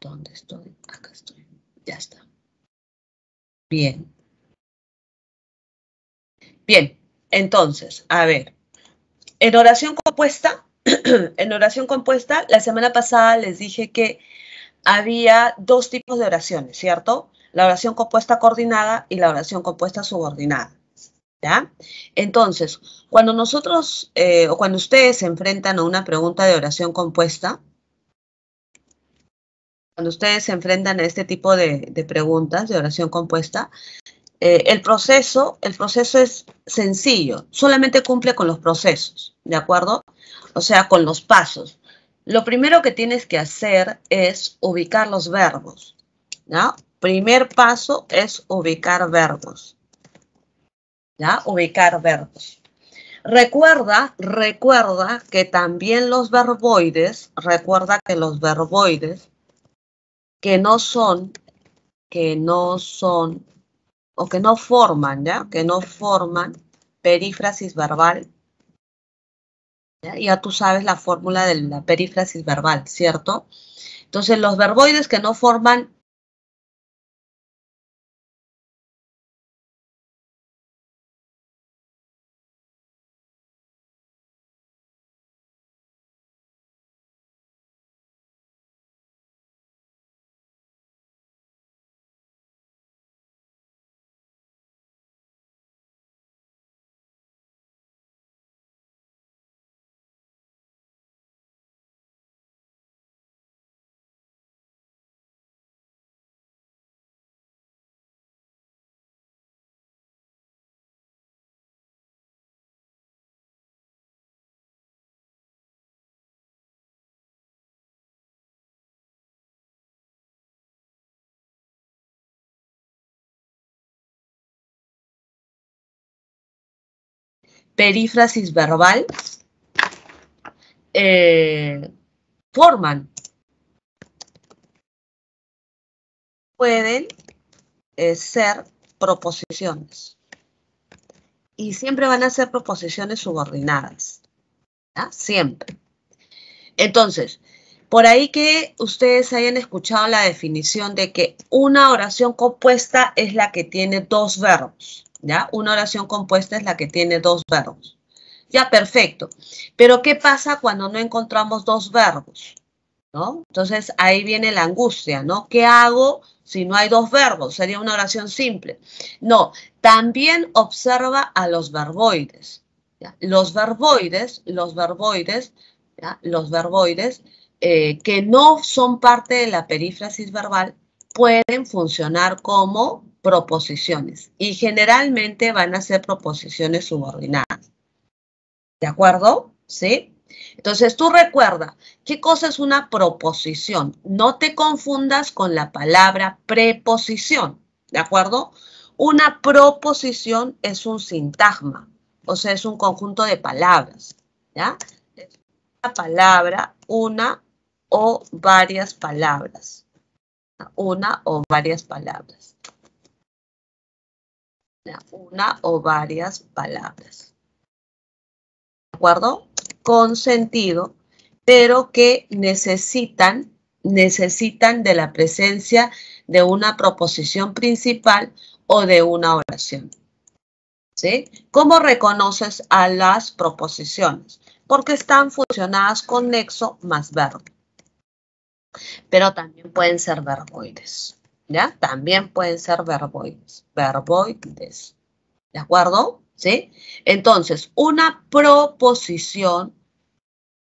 ¿Dónde estoy? Acá estoy. Ya está. Bien. Bien, entonces, a ver. En oración compuesta, la semana pasada les dije que había dos tipos de oraciones, ¿cierto? La oración compuesta coordinada y la oración compuesta subordinada. ¿Ya? Entonces, cuando nosotros o cuando ustedes se enfrentan a una pregunta de oración compuesta, cuando ustedes se enfrentan a este tipo de preguntas de oración compuesta, el proceso es sencillo, solamente cumple con los procesos, ¿de acuerdo? O sea, con los pasos. Lo primero que tienes que hacer es ubicar los verbos, ¿ya? Primer paso es ubicar verbos. ¿Ya? Ubicar verbos. Recuerda que también los verboides, que no forman perífrasis verbal. ¿Ya? Ya tú sabes la fórmula de la perífrasis verbal, ¿cierto? Entonces, los verboides que no forman perífrasis verbal, pueden ser proposiciones. Y siempre van a ser proposiciones subordinadas. ¿Ya? Siempre. Entonces, por ahí que ustedes hayan escuchado la definición de que una oración compuesta es la que tiene dos verbos. ¿Ya? Una oración compuesta es la que tiene dos verbos. Ya, perfecto. Pero, ¿qué pasa cuando no encontramos dos verbos? ¿No? Entonces, ahí viene la angustia, ¿no? ¿Qué hago si no hay dos verbos? Sería una oración simple. No, también observa a los verboides. ¿Ya? Los verboides que no son parte de la perífrasis verbal pueden funcionar como proposiciones y generalmente van a ser proposiciones subordinadas. ¿De acuerdo? ¿Sí? Entonces tú recuerda, ¿qué cosa es una proposición? No te confundas con la palabra preposición. ¿De acuerdo? Una proposición es un sintagma, o sea, es un conjunto de palabras. ¿Ya? Una palabra, una o varias palabras. Una o varias palabras. Una o varias palabras. ¿De acuerdo? Con sentido, pero que necesitan de la presencia de una proposición principal o de una oración. ¿Sí? ¿Cómo reconoces a las proposiciones? Porque están funcionadas con nexo más verbo. Pero también pueden ser verboides. ¿Ya? También pueden ser verboides, ¿de acuerdo? ¿Sí? Entonces, una proposición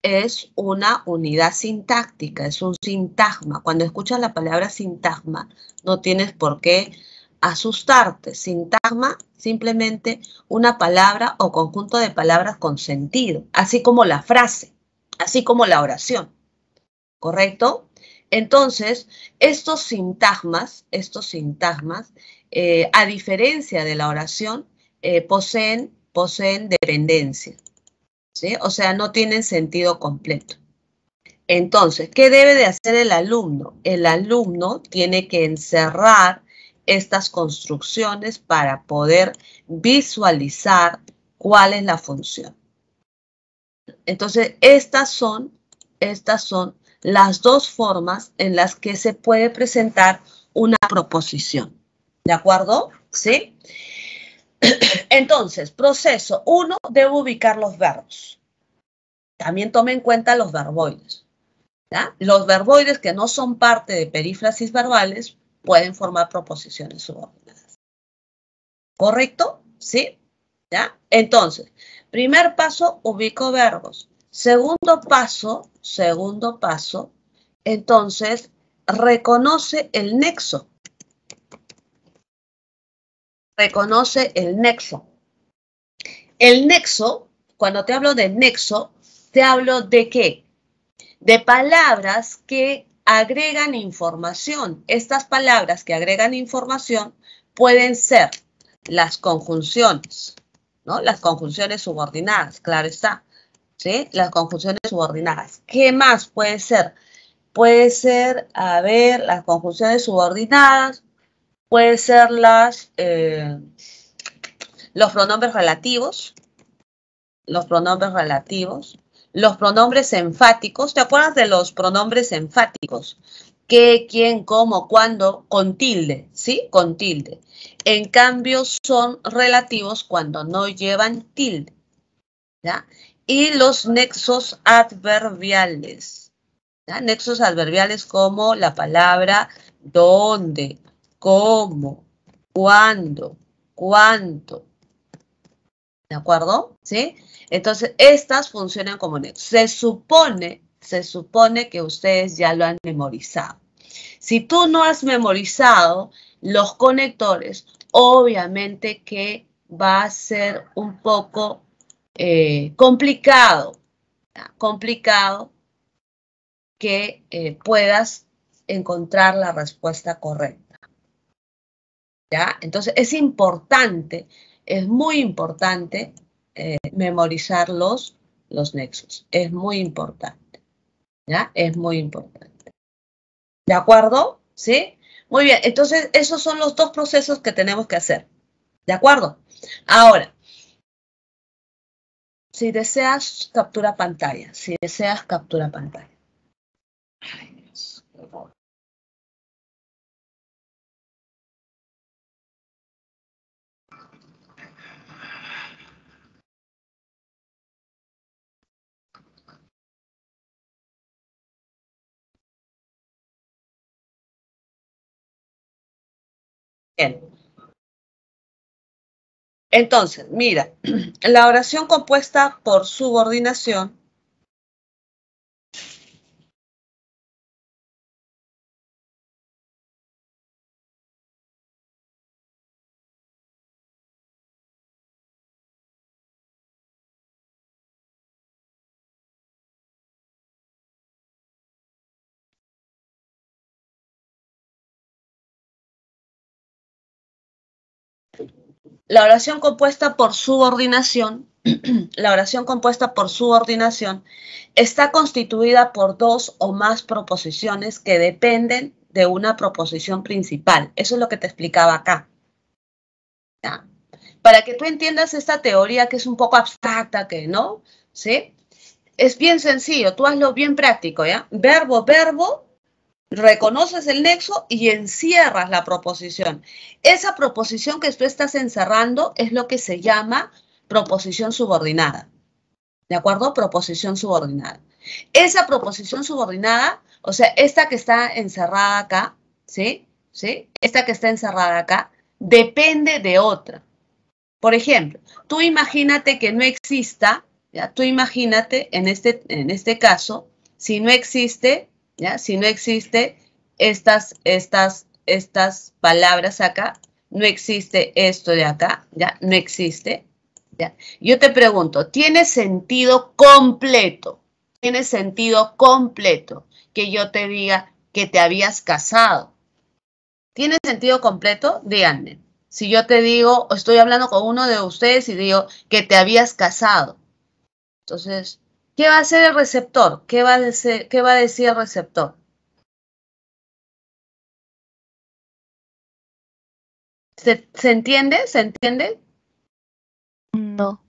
es una unidad sintáctica, es un sintagma. Cuando escuchas la palabra sintagma, no tienes por qué asustarte. Sintagma, simplemente una palabra o conjunto de palabras con sentido, así como la frase, así como la oración, ¿correcto? Entonces, estos sintagmas, a diferencia de la oración, poseen dependencia, ¿sí? O sea, no tienen sentido completo. Entonces, ¿qué debe de hacer el alumno? El alumno tiene que encerrar estas construcciones para poder visualizar cuál es la función. Entonces, estas son las dos formas en las que se puede presentar una proposición. ¿De acuerdo? ¿Sí? Entonces, proceso 1, debo ubicar los verbos. También tome en cuenta los verboides. ¿Ya? Los verboides que no son parte de perífrasis verbales pueden formar proposiciones subordinadas. ¿Correcto? ¿Sí? ¿Ya? Entonces, primer paso, ubico verbos. Segundo paso, entonces, reconoce el nexo. El nexo, cuando te hablo de nexo, te hablo de qué? De palabras que agregan información. Estas palabras que agregan información pueden ser las conjunciones, ¿no? Las conjunciones subordinadas, claro está. ¿Sí? Las conjunciones subordinadas. ¿Qué más puede ser? Puede ser, a ver, las conjunciones subordinadas. Puede ser los pronombres relativos, los pronombres enfáticos. ¿Te acuerdas de los pronombres enfáticos? ¿Qué, quién, cómo, cuándo? Con tilde, ¿sí? Con tilde. En cambio, son relativos cuando no llevan tilde, ¿ya? Y los nexos adverbiales, ¿ya? Nexos adverbiales como la palabra dónde, cómo, cuándo, cuánto. ¿De acuerdo? ¿Sí? Entonces, estas funcionan como nexos. Se supone que ustedes ya lo han memorizado. Si tú no has memorizado los conectores, obviamente que va a ser un poco complicado, ¿ya? Complicado que puedas encontrar la respuesta correcta. ¿Ya? Entonces, es muy importante memorizar los nexos. Es muy importante. ¿Ya? Es muy importante. ¿De acuerdo? ¿Sí? Muy bien. Entonces, esos son los dos procesos que tenemos que hacer. ¿De acuerdo? Ahora, si deseas, captura pantalla. Ay, Dios, qué horror. Entonces, mira, la oración compuesta por subordinación está constituida por dos o más proposiciones que dependen de una proposición principal. Eso es lo que te explicaba acá. ¿Ya? Para que tú entiendas esta teoría que es un poco abstracta, que ¿no? ¿Sí? Es bien sencillo, tú hazlo bien práctico, ¿ya? Verbo. Reconoces el nexo y encierras la proposición. Esa proposición que tú estás encerrando es lo que se llama proposición subordinada. ¿De acuerdo? Proposición subordinada. Esa proposición subordinada, o sea, esta que está encerrada acá, ¿sí? ¿Sí? Esta que está encerrada acá, depende de otra. Por ejemplo, tú imagínate que no exista, ¿ya? Tú imagínate en este caso, si no existe... ¿Ya? Si no existe estas palabras acá, no existe esto de acá, ¿ya? No existe. ¿Ya? Yo te pregunto, ¿tiene sentido completo que yo te diga que te habías casado? ¿Tiene sentido completo? Díganme. Si yo te digo, estoy hablando con uno de ustedes y digo que te habías casado, entonces... ¿Qué va a hacer el receptor? ¿Qué va a decir el receptor? ¿Se entiende? No.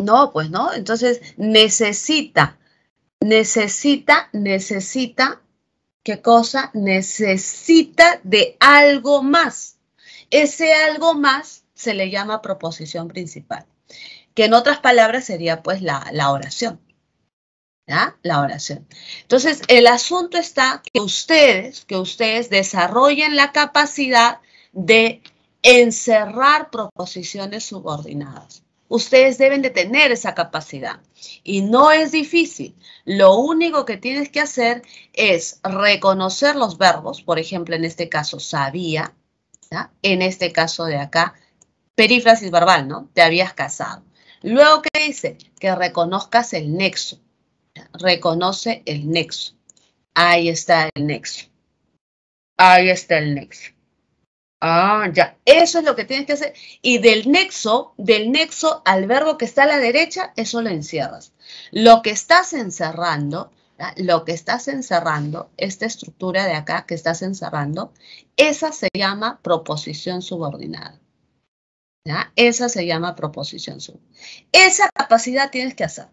No, pues no. Entonces necesita, Necesita, ¿qué cosa? Necesita de algo más. Ese algo más se le llama proposición principal, que en otras palabras sería pues la oración. ¿Ya? La oración. Entonces, el asunto está que ustedes desarrollen la capacidad de encerrar proposiciones subordinadas. Ustedes deben de tener esa capacidad y no es difícil. Lo único que tienes que hacer es reconocer los verbos, por ejemplo, en este caso sabía, ¿ya? En este caso de acá, perífrasis verbal, ¿no? Te habías casado. Luego, ¿qué dice? Que reconozcas el nexo. ¿Ya? Reconoce el nexo. Ahí está el nexo. Ahí está el nexo. Ah, ya. Eso es lo que tienes que hacer. Y del nexo al verbo que está a la derecha, eso lo encierras. Lo que estás encerrando, esta estructura de acá que estás encerrando, esa se llama proposición subordinada. ¿Ya? Esa se llama proposición subordinada. Esa capacidad tienes que hacer.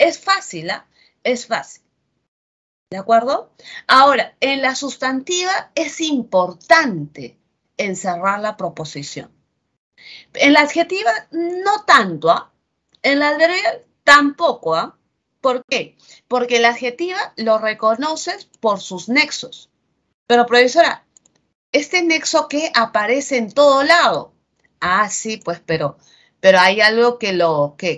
Es fácil, ¿ah? Es fácil. ¿De acuerdo? Ahora, en la sustantiva es importante encerrar la proposición. En la adjetiva no tanto, ¿ah? En la adverbial tampoco, ¿ah? ¿Por qué? Porque la adjetiva lo reconoces por sus nexos. Pero, profesora, ¿este nexo que aparece en todo lado? Ah, sí, pues, pero hay algo que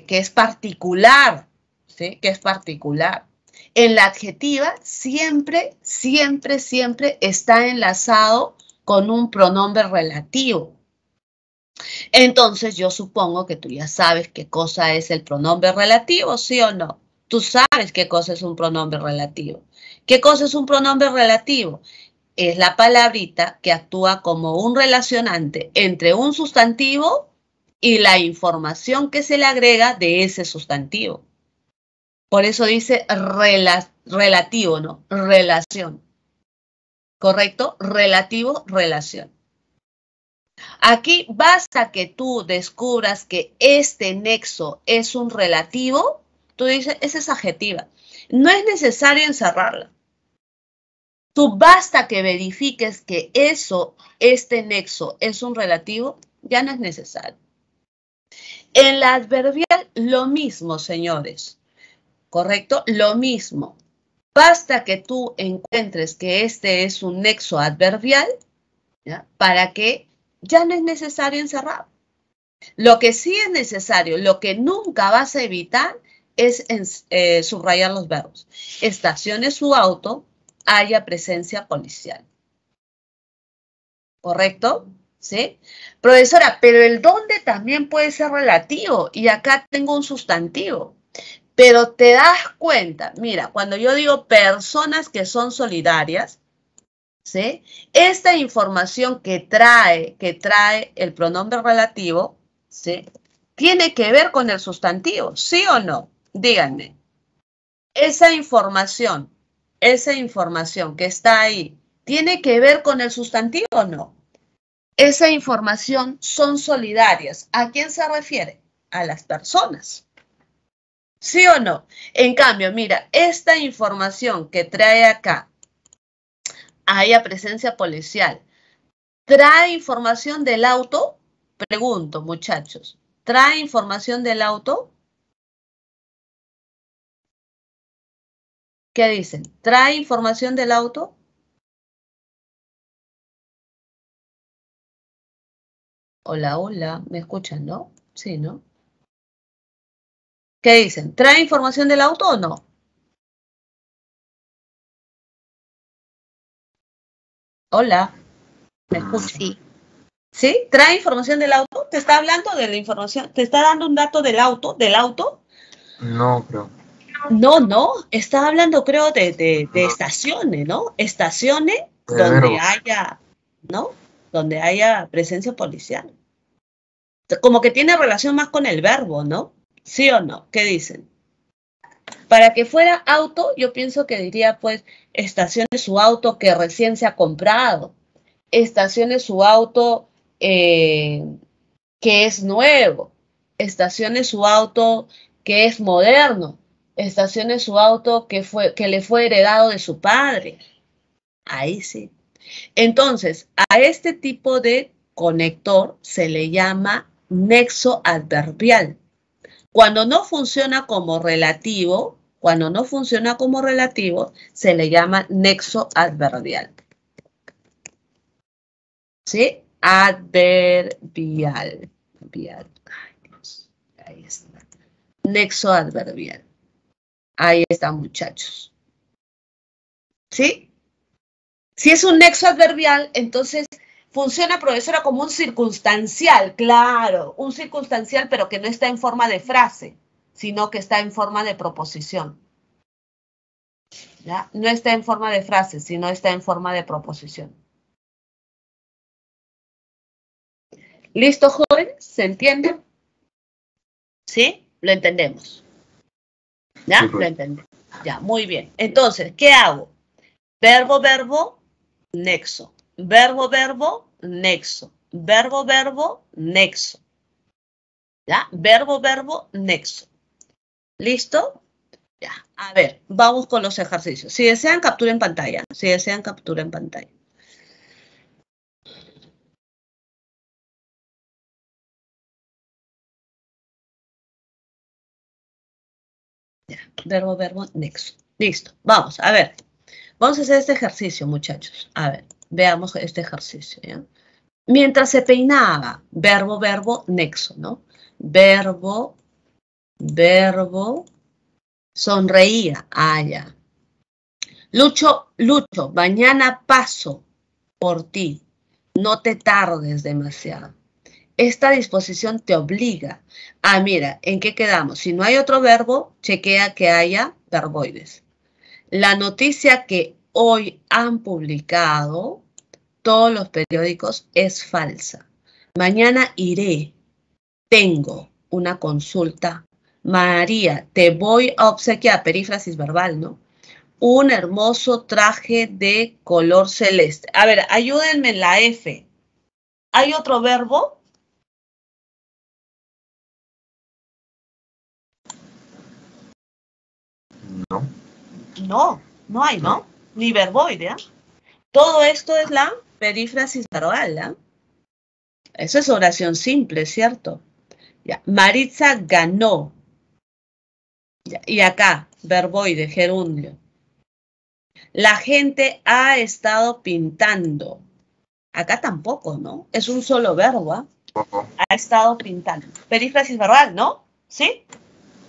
es particular, ¿sí? Que es particular. En la adjetiva siempre está enlazado con un pronombre relativo. Entonces yo supongo que tú ya sabes qué cosa es el pronombre relativo, ¿sí o no? Tú sabes qué cosa es un pronombre relativo. ¿Qué cosa es un pronombre relativo? Es la palabrita que actúa como un relacionante entre un sustantivo y la información que se le agrega de ese sustantivo. Por eso dice relativo, ¿no? Relación. ¿Correcto? Relativo, relación. Aquí basta que tú descubras que este nexo es un relativo, tú dices, esa es adjetiva. No es necesario encerrarla. Tú basta que verifiques que este nexo es un relativo, ya no es necesario. En la adverbial, lo mismo, señores. ¿Correcto? Lo mismo. Basta que tú encuentres que este es un nexo adverbial, ¿ya? Para que ya no es necesario encerrar. Lo que sí es necesario, lo que nunca vas a evitar es subrayar los verbos. Estacione su auto, haya presencia policial. ¿Correcto? ¿Sí? Profesora, pero el dónde también puede ser relativo y acá tengo un sustantivo. Pero te das cuenta, mira, cuando yo digo personas que son solidarias, ¿sí? Esta información que trae el pronombre relativo, ¿sí? Tiene que ver con el sustantivo, ¿sí o no? Díganme. Esa información que está ahí, ¿tiene que ver con el sustantivo o no? Esa información son solidarias. ¿A quién se refiere? A las personas. ¿Sí o no? En cambio, mira, esta información que trae acá, haya presencia policial, ¿trae información del auto? Pregunto, muchachos, ¿trae información del auto? ¿Qué dicen? ¿Trae información del auto? Hola, hola, ¿me escuchan, no? Sí, ¿no? ¿Qué dicen? ¿Trae información del auto o no? Hola. ¿Me escuchan? Sí. ¿Sí? ¿Trae información del auto? ¿Te está hablando de la información? ¿Te está dando un dato del auto? No, creo. No. Está hablando, creo, de estaciones, ¿no? Estaciones donde haya, ¿no? Donde haya presencia policial. Como que tiene relación más con el verbo, ¿no? ¿Sí o no? ¿Qué dicen? Para que fuera auto, yo pienso que diría, pues, estacione su auto que recién se ha comprado. Estacione su auto que es nuevo. Estacione su auto que es moderno. estacione su auto que le fue heredado de su padre. Ahí sí. Entonces, a este tipo de conector se le llama nexo adverbial. Cuando no funciona como relativo, se le llama nexo adverbial. ¿Sí? Adverbial. Ay, Dios. Ahí está. Nexo adverbial. Ahí está, muchachos. ¿Sí? Si es un nexo adverbial, entonces funciona, profesora, como un circunstancial, claro, un circunstancial, pero que no está en forma de frase, sino que está en forma de proposición. ¿Ya? No está en forma de frase, sino está en forma de proposición. ¿Listo, jóvenes? ¿Se entiende? ¿Sí? Lo entendemos. ¿Ya? Lo entendemos. Ya, muy bien. Entonces, ¿qué hago? Verbo, verbo, nexo. Verbo, verbo, nexo. Verbo, verbo, nexo. ¿Ya? Verbo, verbo, nexo. ¿Listo? Ya. A ver, vamos con los ejercicios. Si desean, capturen pantalla. Ya. Verbo, verbo, nexo. Listo. Vamos, a ver. Vamos a hacer este ejercicio, muchachos. A ver. Veamos este ejercicio, ¿ya? Mientras se peinaba, verbo, verbo, nexo, ¿no? Verbo, verbo, sonreía, allá. Lucho, Lucho, mañana paso por ti, no te tardes demasiado. Esta disposición te obliga. Ah, mira, ¿en qué quedamos? Si no hay otro verbo, chequea que haya verboides. La noticia que hoy han publicado todos los periódicos es falsa. Mañana iré. Tengo una consulta. María, te voy a obsequiar, perífrasis verbal, ¿no? Un hermoso traje de color celeste. A ver, ayúdenme en la F. ¿Hay otro verbo? No. No, no hay, ¿no? Ni verboide, ¿eh? Todo esto es la perífrasis verbal, ¿eh? Eso es oración simple, ¿cierto? Ya. Maritza ganó. Ya. Y acá, verboide, gerundio. La gente ha estado pintando. Acá tampoco, ¿no? Es un solo verbo, ¿eh? Uh-huh. Ha estado pintando. Perífrasis verbal, ¿no? ¿Sí?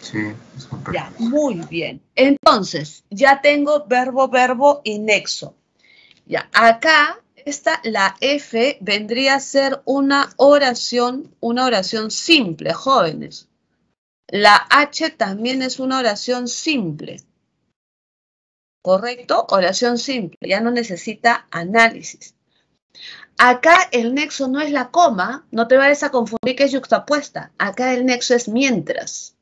Sí, super. Ya, muy bien. Entonces, ya tengo verbo, verbo y nexo. Ya, acá está la F, vendría a ser una oración simple, jóvenes. La H también es una oración simple. ¿Correcto? Oración simple, ya no necesita análisis. Acá el nexo no es la coma, no te vayas a confundir que es yuxtapuesta. Acá el nexo es mientras.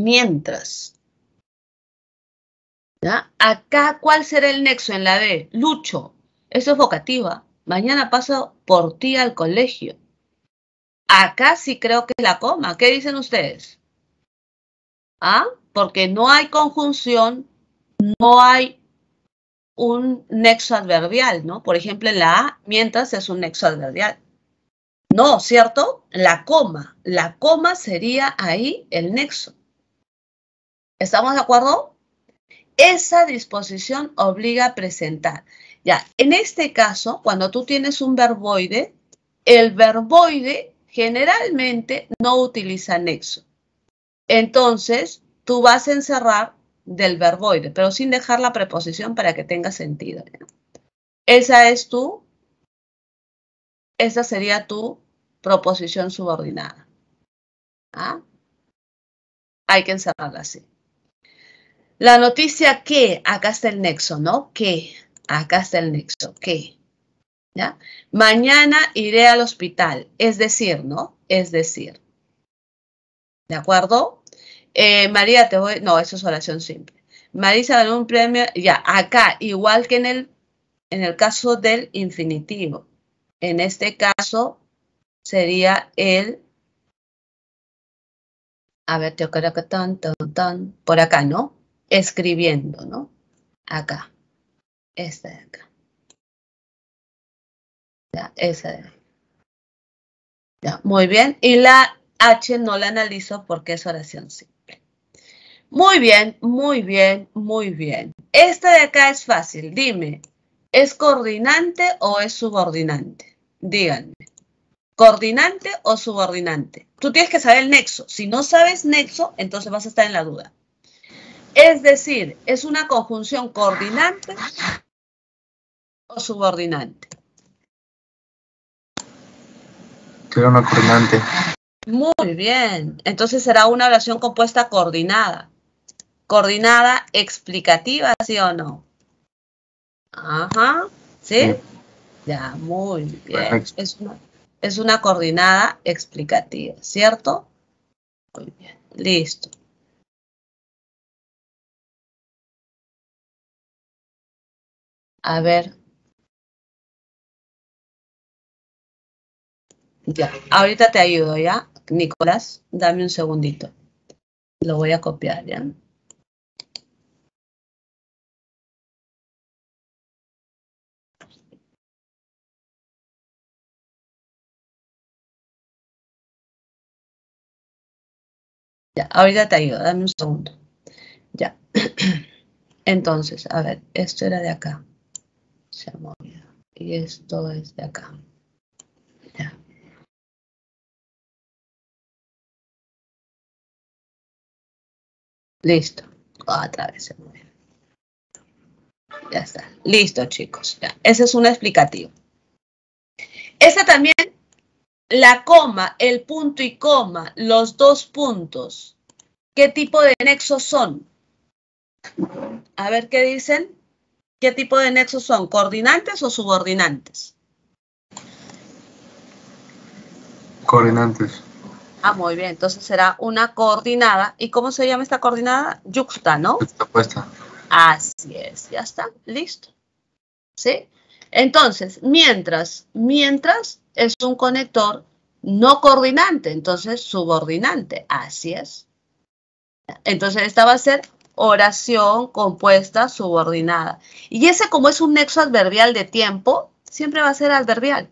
Mientras. ¿Ya? Acá, ¿cuál será el nexo en la B? Lucho. Eso es vocativa. Mañana paso por ti al colegio. Acá sí creo que es la coma. ¿Qué dicen ustedes? ¿Ah? Porque no hay conjunción, no hay un nexo adverbial, ¿no? Por ejemplo, en la A, mientras es un nexo adverbial. No, ¿cierto? La coma. La coma sería ahí el nexo. ¿Estamos de acuerdo? Esa disposición obliga a presentar. Ya, en este caso, cuando tú tienes un verboide, el verboide generalmente no utiliza nexo. Entonces, tú vas a encerrar del verboide, pero sin dejar la preposición para que tenga sentido. Esa es tu, esa sería tu proposición subordinada. ¿Ah? Hay que encerrarla así. La noticia que, acá está el nexo, ¿no? Que, acá está el nexo, que. ¿Ya? Mañana iré al hospital, es decir, ¿no? Es decir. ¿De acuerdo? María, te voy... No, eso es oración simple. Marisa ganó un premio, ya, acá, igual que en el caso del infinitivo. En este caso sería el... A ver, por acá, ¿no? Escribiendo, ¿no? Acá. Esta de acá. Ya, esa de acá. Ya, muy bien. Y la H no la analizo porque es oración simple. Muy bien, muy bien, muy bien. Esta de acá es fácil. Dime, ¿es coordinante o es subordinante? Díganme. ¿Coordinante o subordinante? Tú tienes que saber el nexo. Si no sabes nexo, entonces vas a estar en la duda. Es decir, es una conjunción coordinante o subordinante. Será una coordinante. Muy bien. Entonces será una oración compuesta coordinada. Coordinada explicativa, ¿sí o no? Ajá. ¿Sí? Sí. Ya, muy bien. Es una coordinada explicativa, ¿cierto? Muy bien, listo. A ver. Ya, ahorita te ayudo, ¿ya? Nicolás, dame un segundito. Lo voy a copiar, ¿ya? Ya, ahorita te ayudo, dame un segundo. Ya. Entonces, a ver, esto era de acá. Se ha movido. Y esto es de acá. Ya. Listo. Otra vez se movió. Ya está. Listo, chicos. Ya. Ese es un explicativo. Esta también. La coma, el punto y coma, los dos puntos. ¿Qué tipo de nexos son? A ver qué dicen. ¿Qué tipo de nexos son? ¿Coordinantes o subordinantes? Coordinantes. Ah, muy bien. Entonces será una coordinada. ¿Y cómo se llama esta coordinada? Yuxta, ¿no? Yuxtapuesta. Así es. Ya está. Listo. ¿Sí? Entonces, mientras es un conector no coordinante, entonces subordinante, así es. Entonces esta va a ser oración compuesta subordinada. Y ese como es un nexo adverbial de tiempo, siempre va a ser adverbial.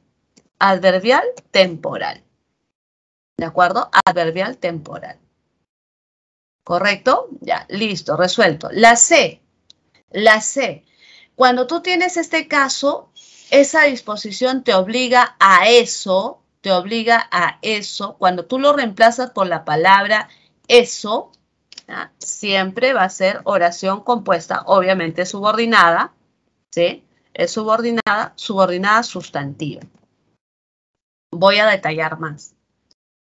Adverbial temporal. ¿De acuerdo? Adverbial temporal. ¿Correcto? Ya, listo, resuelto. La C. Cuando tú tienes este caso, esa disposición te obliga a eso. Cuando tú lo reemplazas por la palabra eso, ¿ah? Siempre va a ser oración compuesta, obviamente subordinada, ¿sí? Es subordinada sustantiva. Voy a detallar más.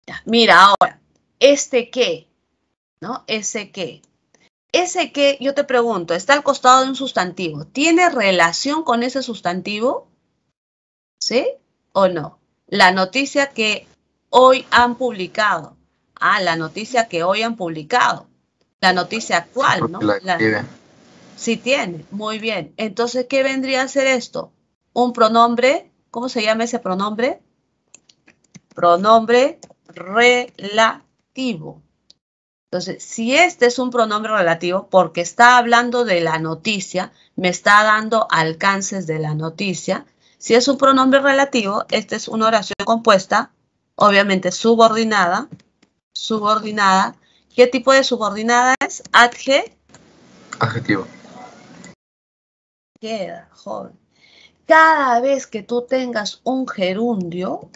Ya, mira ahora, este qué, ¿no? Ese qué. Ese que, yo te pregunto, está al costado de un sustantivo. ¿Tiene relación con ese sustantivo? ¿Sí o no? La noticia que hoy han publicado. Ah, la noticia que hoy han publicado. La noticia actual, ¿no? Sí tiene. Muy bien. Entonces, ¿qué vendría a ser esto? Un pronombre. ¿Cómo se llama ese pronombre? Pronombre relativo. Entonces, si este es un pronombre relativo, porque está hablando de la noticia, me está dando alcances de la noticia. Si es un pronombre relativo, esta es una oración compuesta, obviamente subordinada. Subordinada. ¿Qué tipo de subordinada es? Adjetivo. Queda, joven. Cada vez que tú tengas un gerundio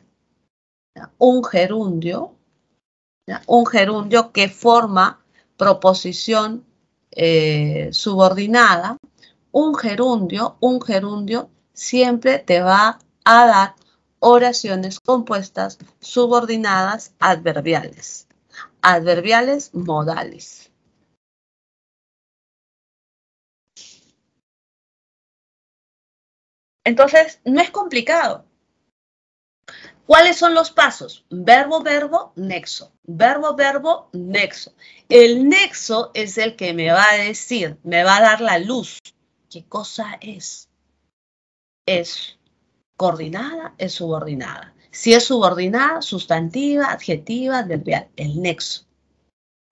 que forma proposición subordinada, un gerundio siempre te va a dar oraciones compuestas subordinadas adverbiales, adverbiales modales. Entonces, no es complicado. ¿Cuáles son los pasos? Verbo, nexo. Verbo, nexo. El nexo es el que me va a decir, me va a dar la luz. ¿Qué cosa es? ¿Es coordinada? ¿Es subordinada? Si es subordinada, sustantiva, adjetiva, adverbial. El nexo.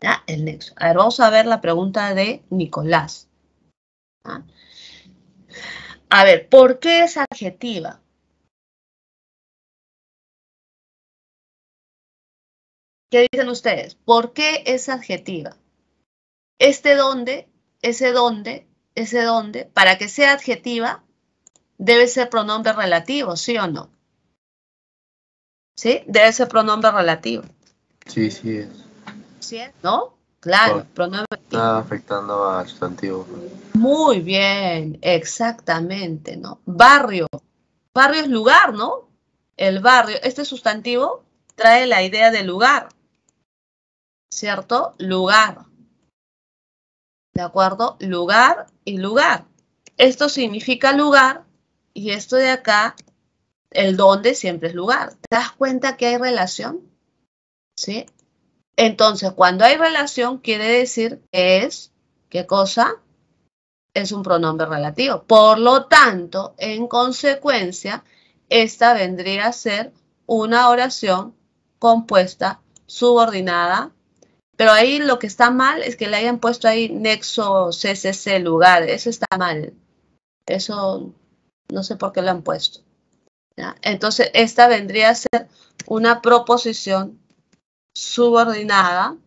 ¿Ya? El nexo. A ver, vamos a ver la pregunta de Nicolás. ¿Ya? A ver, ¿por qué es adjetiva? ¿Qué dicen ustedes? ¿Por qué es adjetiva? Este donde, ese donde, ese donde, para que sea adjetiva, debe ser pronombre relativo, ¿sí o no? ¿Sí? Debe ser pronombre relativo. Sí, sí es. ¿Sí es? ¿No? Claro, bueno, pronombre relativo. Está afectando al sustantivo. Muy bien, exactamente, ¿no? Barrio. Barrio es lugar, ¿no? El barrio, este sustantivo trae la idea de lugar, ¿cierto? Lugar. ¿De acuerdo? Lugar y lugar. Esto significa lugar y esto de acá, el dónde siempre es lugar. ¿Te das cuenta que hay relación? ¿Sí? Entonces, cuando hay relación quiere decir que es, ¿qué cosa? Es un pronombre relativo. Por lo tanto, en consecuencia, esta vendría a ser una oración compuesta, subordinada, pero ahí lo que está mal es que le hayan puesto ahí nexo, CCC, lugar. Eso está mal. Eso no sé por qué lo han puesto. ¿Ya? Entonces, esta vendría a ser una proposición subordinada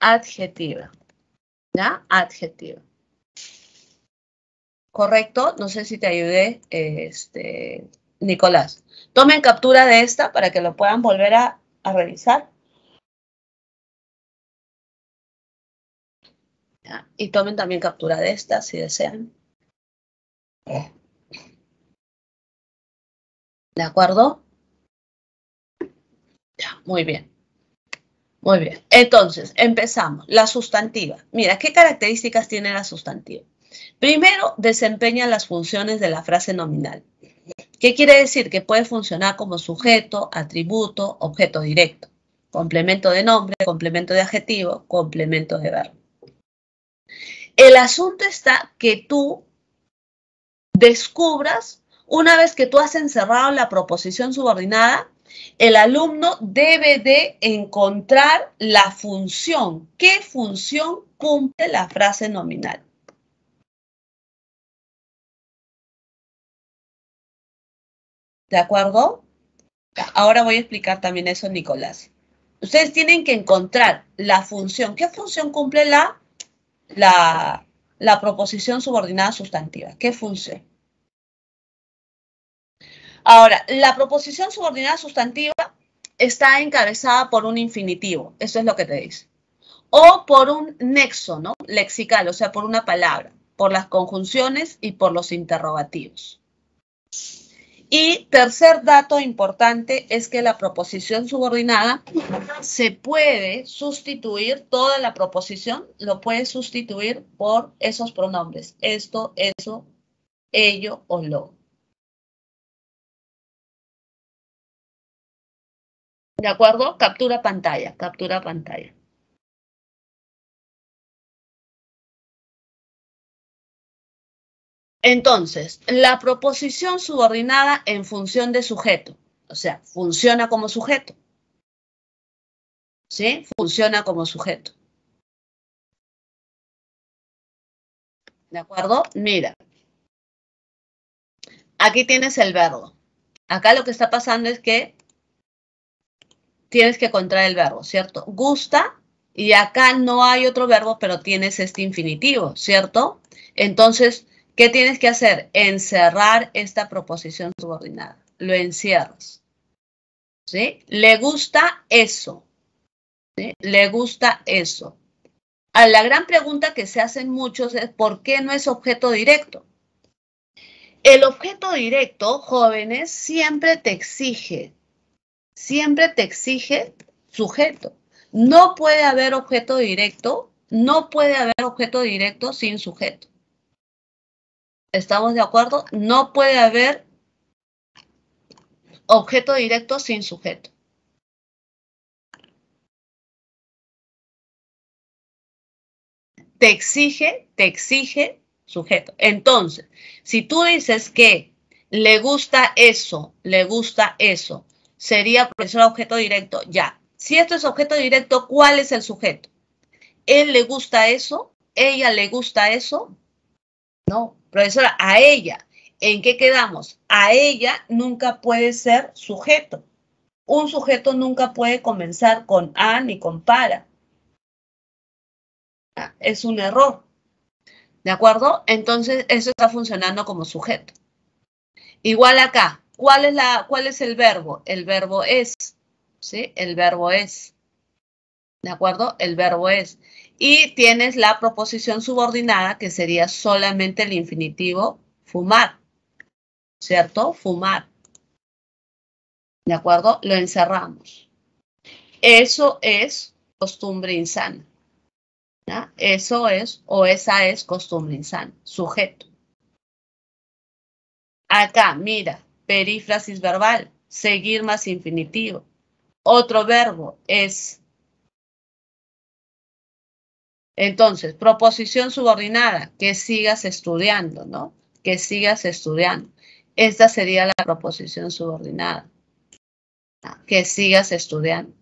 adjetiva. ¿Ya? Adjetiva. ¿Correcto? No sé si te ayudé, Nicolás. Tomen captura de esta para que lo puedan volver a revisar. Y tomen también captura de esta si desean. ¿De acuerdo? Ya, muy bien. Muy bien. Entonces, empezamos. La sustantiva. Mira, ¿qué características tiene la sustantiva? Primero, desempeña las funciones de la frase nominal. ¿Qué quiere decir? Que puede funcionar como sujeto, atributo, objeto directo, complemento de nombre, complemento de adjetivo, complemento de verbo. El asunto está que tú descubras, una vez que tú has encerrado la proposición subordinada, el alumno debe de encontrar la función. ¿Qué función cumple la frase nominal? ¿De acuerdo? Ahora voy a explicar también eso, Nicolás. Ustedes tienen que encontrar la función. ¿Qué función cumple la proposición subordinada sustantiva? ¿Qué función? Ahora, la proposición subordinada sustantiva está encabezada por un infinitivo. Eso es lo que te dice. O por un nexo, ¿no? Lexical, o sea, por una palabra, por las conjunciones y por los interrogativos. Y tercer dato importante es que la proposición subordinada se puede sustituir, toda la proposición lo puede sustituir por esos pronombres. Esto, eso, ello o lo. ¿De acuerdo? Captura pantalla, captura pantalla. Entonces, la proposición subordinada en función de sujeto, o sea, funciona como sujeto. ¿Sí? Funciona como sujeto. ¿De acuerdo? Mira. Aquí tienes el verbo. Acá lo que está pasando es que tienes que contraer el verbo, ¿cierto? Gusta, y acá no hay otro verbo, pero tienes este infinitivo, ¿cierto? Entonces, ¿qué tienes que hacer? Encerrar esta proposición subordinada. Lo encierras. ¿Sí? Le gusta eso. ¿Sí? Le gusta eso. Ahora, la gran pregunta que se hacen muchos es ¿por qué no es objeto directo? El objeto directo, jóvenes, siempre te exige sujeto. No puede haber objeto directo, no puede haber objeto directo sin sujeto. ¿Estamos de acuerdo? No puede haber objeto directo sin sujeto. Te exige sujeto. Entonces, si tú dices que le gusta eso, sería profesor objeto directo, ya. Si esto es objeto directo, ¿cuál es el sujeto? él le gusta eso, ella le gusta eso. No, profesora, a ella, ¿en qué quedamos? A ella nunca puede ser sujeto. Un sujeto nunca puede comenzar con a ni con para. Es un error. ¿De acuerdo? Entonces, eso está funcionando como sujeto. Igual acá. ¿Cuál es el verbo? El verbo es. ¿Sí? El verbo es. ¿De acuerdo? El verbo es. Y tienes la proposición subordinada, que sería solamente el infinitivo fumar. ¿Cierto? Fumar. ¿De acuerdo? Lo encerramos. Eso es costumbre insana. ¿Ya? Eso es, o esa es costumbre insana, sujeto. Acá, mira, perífrasis verbal, seguir más infinitivo. Otro verbo es. Entonces, proposición subordinada, que sigas estudiando, ¿no? Que sigas estudiando. Esta sería la proposición subordinada. Que sigas estudiando.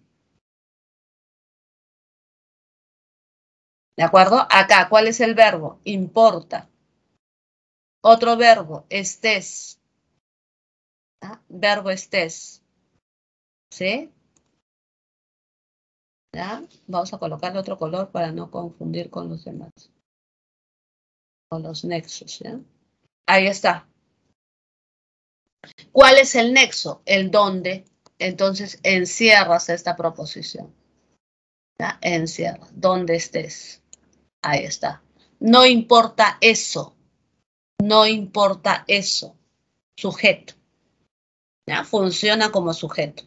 ¿De acuerdo? Acá, ¿cuál es el verbo? Importa. Otro verbo, estés. ¿Ah? Verbo estés. ¿Sí? ¿Ya? Vamos a colocarle otro color para no confundir con los demás. Con los nexos, ¿ya? Ahí está. ¿Cuál es el nexo? El dónde. Entonces, encierras esta proposición. ¿Ya? Encierras. Donde estés. Ahí está. No importa eso. No importa eso. Sujeto. ¿Ya? Funciona como sujeto.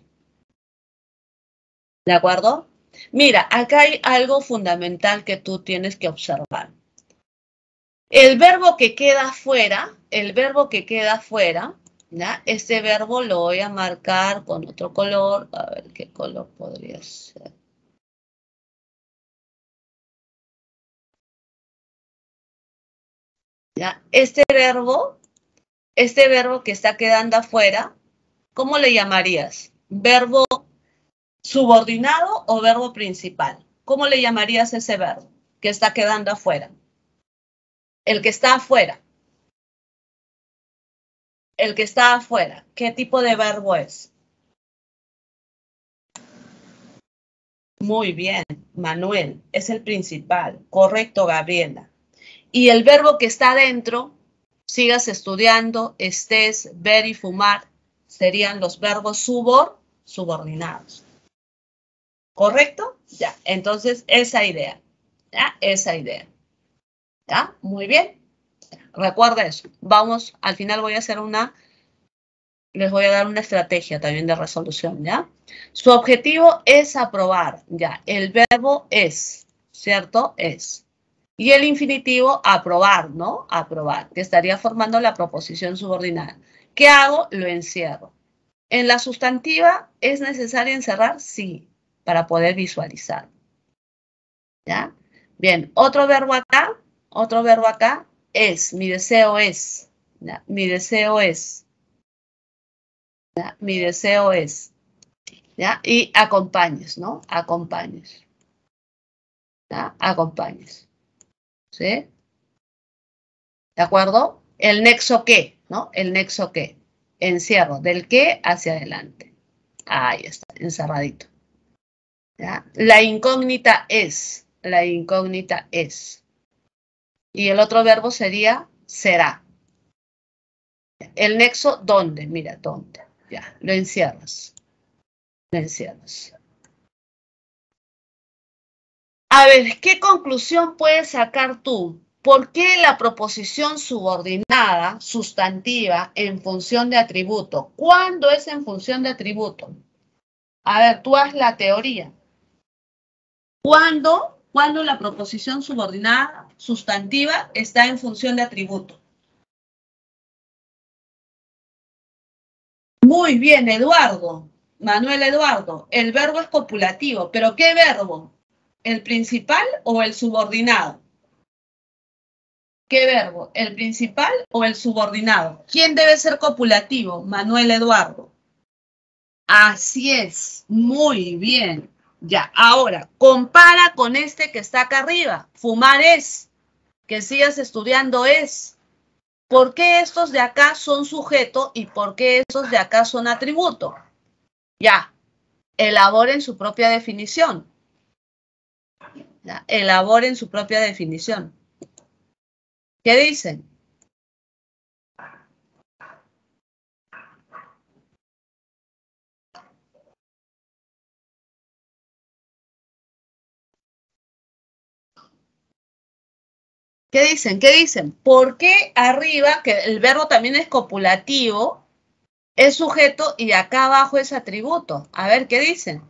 ¿De acuerdo? Mira, acá hay algo fundamental que tú tienes que observar. El verbo que queda fuera, el verbo que queda fuera, ¿ya? Este verbo lo voy a marcar con otro color. A ver qué color podría ser. ¿Ya? Este verbo que está quedando afuera, ¿cómo le llamarías? ¿Verbo subordinado o verbo principal? ¿Cómo le llamarías ese verbo que está quedando afuera? El que está afuera. El que está afuera. ¿Qué tipo de verbo es? Muy bien, Manuel. Es el principal. Correcto, Gabriela. Y el verbo que está adentro, sigas estudiando, estés, ver y fumar, serían los verbos subordinados. ¿Correcto? Ya, entonces esa idea. Ya, esa idea. Ya, muy bien. Recuerda eso. Vamos, al final voy a hacer una, les voy a dar una estrategia también de resolución, ¿ya? Su objetivo es aprobar, ya. El verbo es, ¿cierto? Es. Y el infinitivo, aprobar, ¿no? Aprobar, que estaría formando la proposición subordinada. ¿Qué hago? Lo encierro. ¿En la sustantiva es necesario encerrar? Sí, para poder visualizar. ¿Ya? Bien, otro verbo acá, es, mi deseo es. ¿Ya? Mi deseo es. ¿Ya? Mi deseo es. ¿Ya? Y acompañes, ¿no? Acompañes. ¿Ya? Acompañes. ¿Sí? ¿De acuerdo? El nexo que, ¿no? El nexo que. Encierro, del que hacia adelante. Ahí está, encerradito. ¿Ya? La incógnita es. La incógnita es. Y el otro verbo sería será. El nexo, ¿dónde? Mira, ¿dónde? Ya, lo encierras. Lo encierras. A ver, ¿qué conclusión puedes sacar tú? ¿Por qué la proposición subordinada, sustantiva, en función de atributo? ¿Cuándo es en función de atributo? A ver, tú haz la teoría. ¿Cuándo la proposición subordinada, sustantiva, está en función de atributo? Muy bien, Eduardo. Manuel Eduardo, el verbo es copulativo, pero ¿qué verbo? ¿El principal o el subordinado? ¿Qué verbo? ¿El principal o el subordinado? ¿Quién debe ser copulativo? Manuel Eduardo. Así es. Muy bien. Ya, ahora, compara con este que está acá arriba. Fumar es, que sigas estudiando es. ¿Por qué estos de acá son sujeto y por qué estos de acá son atributo? Ya, elaboren su propia definición. Ya, elaboren su propia definición. ¿Qué dicen? ¿Qué dicen? ¿Qué dicen? ¿Por qué arriba, que el verbo también es copulativo, es sujeto y acá abajo es atributo? A ver, ¿qué dicen?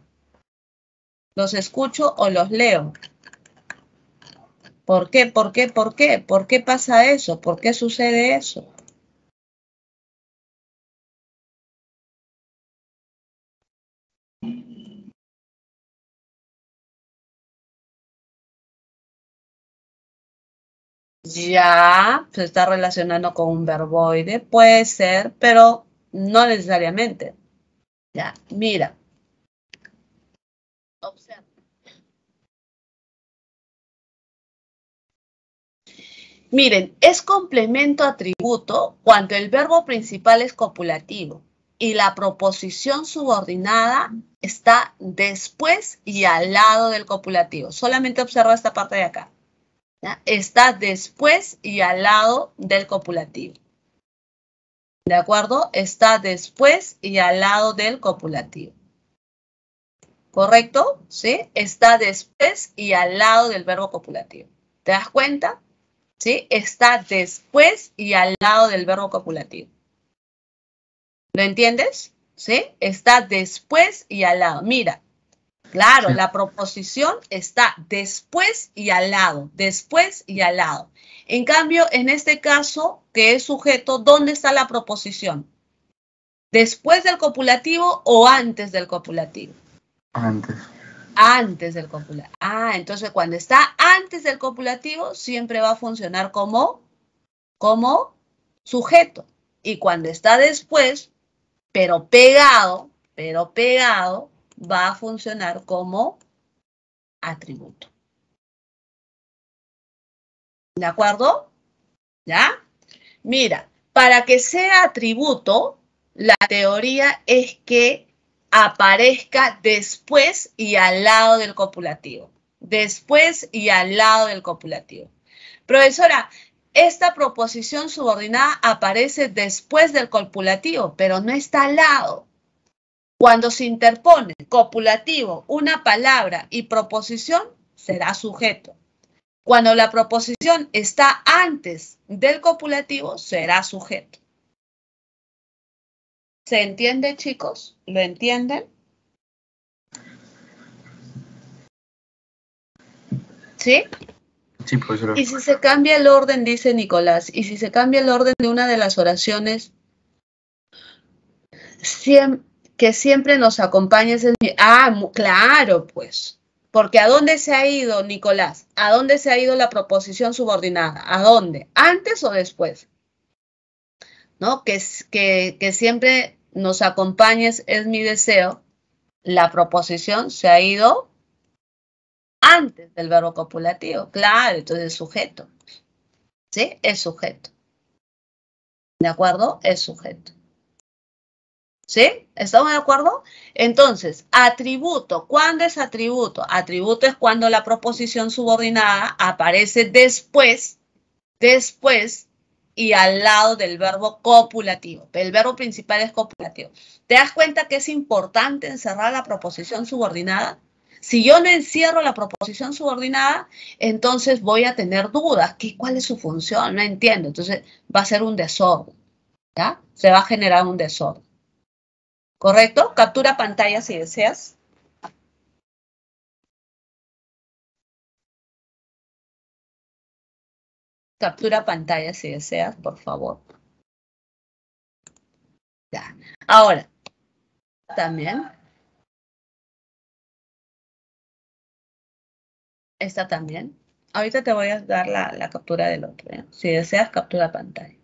¿Los escucho o los leo? ¿Por qué? ¿Por qué? ¿Por qué? ¿Por qué pasa eso? ¿Por qué sucede eso? Ya, se está relacionando con un verboide, puede ser, pero no necesariamente. Ya, mira. Observa. Miren, es complemento atributo cuando el verbo principal es copulativo y la proposición subordinada está después y al lado del copulativo. Solamente observa esta parte de acá. ¿Ya? Está después y al lado del copulativo. ¿De acuerdo? Está después y al lado del copulativo. ¿Correcto? ¿Sí? Está después y al lado del verbo copulativo. ¿Te das cuenta? ¿Sí? Está después y al lado del verbo copulativo. ¿Lo entiendes? ¿Sí? Está después y al lado. Mira. Claro, la proposición está después y al lado, después y al lado. En cambio, en este caso, que es sujeto, ¿dónde está la proposición? ¿Después del copulativo o antes del copulativo? Antes. Antes del copulativo. Ah, entonces cuando está antes del copulativo, siempre va a funcionar como sujeto. Y cuando está después, pero pegado, va a funcionar como atributo. ¿De acuerdo? ¿Ya? Mira, para que sea atributo, la teoría es que aparezca después y al lado del copulativo. Después y al lado del copulativo. Profesora, esta proposición subordinada aparece después del copulativo, pero no está al lado. Cuando se interpone copulativo, una palabra y proposición, será sujeto. Cuando la proposición está antes del copulativo, será sujeto. ¿Se entiende, chicos? ¿Lo entienden? ¿Sí? Sí, pues. Y si se cambia el orden, dice Nicolás, y si se cambia el orden de una de las oraciones, siempre... Que siempre nos acompañes. Ah, claro, pues. Porque ¿a dónde se ha ido, Nicolás? ¿A dónde se ha ido la proposición subordinada? ¿A dónde? ¿Antes o después? ¿No? Que siempre nos acompañes es mi deseo. La proposición se ha ido antes del verbo copulativo. Claro, entonces es sujeto. ¿Sí? Es sujeto. ¿De acuerdo? Es sujeto. ¿Sí? ¿Estamos de acuerdo? Entonces, atributo. ¿Cuándo es atributo? Atributo es cuando la proposición subordinada aparece después y al lado del verbo copulativo. El verbo principal es copulativo. ¿Te das cuenta que es importante encerrar la proposición subordinada? Si yo no encierro la proposición subordinada, entonces voy a tener dudas. ¿Cuál es su función? No entiendo. Entonces, va a ser un desorden. ¿Ya? Se va a generar un desorden. ¿Correcto? Captura pantalla si deseas. Captura pantalla si deseas, por favor. Ya. Ahora, Esta también. Ahorita te voy a dar la captura del otro, ¿eh? Si deseas, captura pantalla.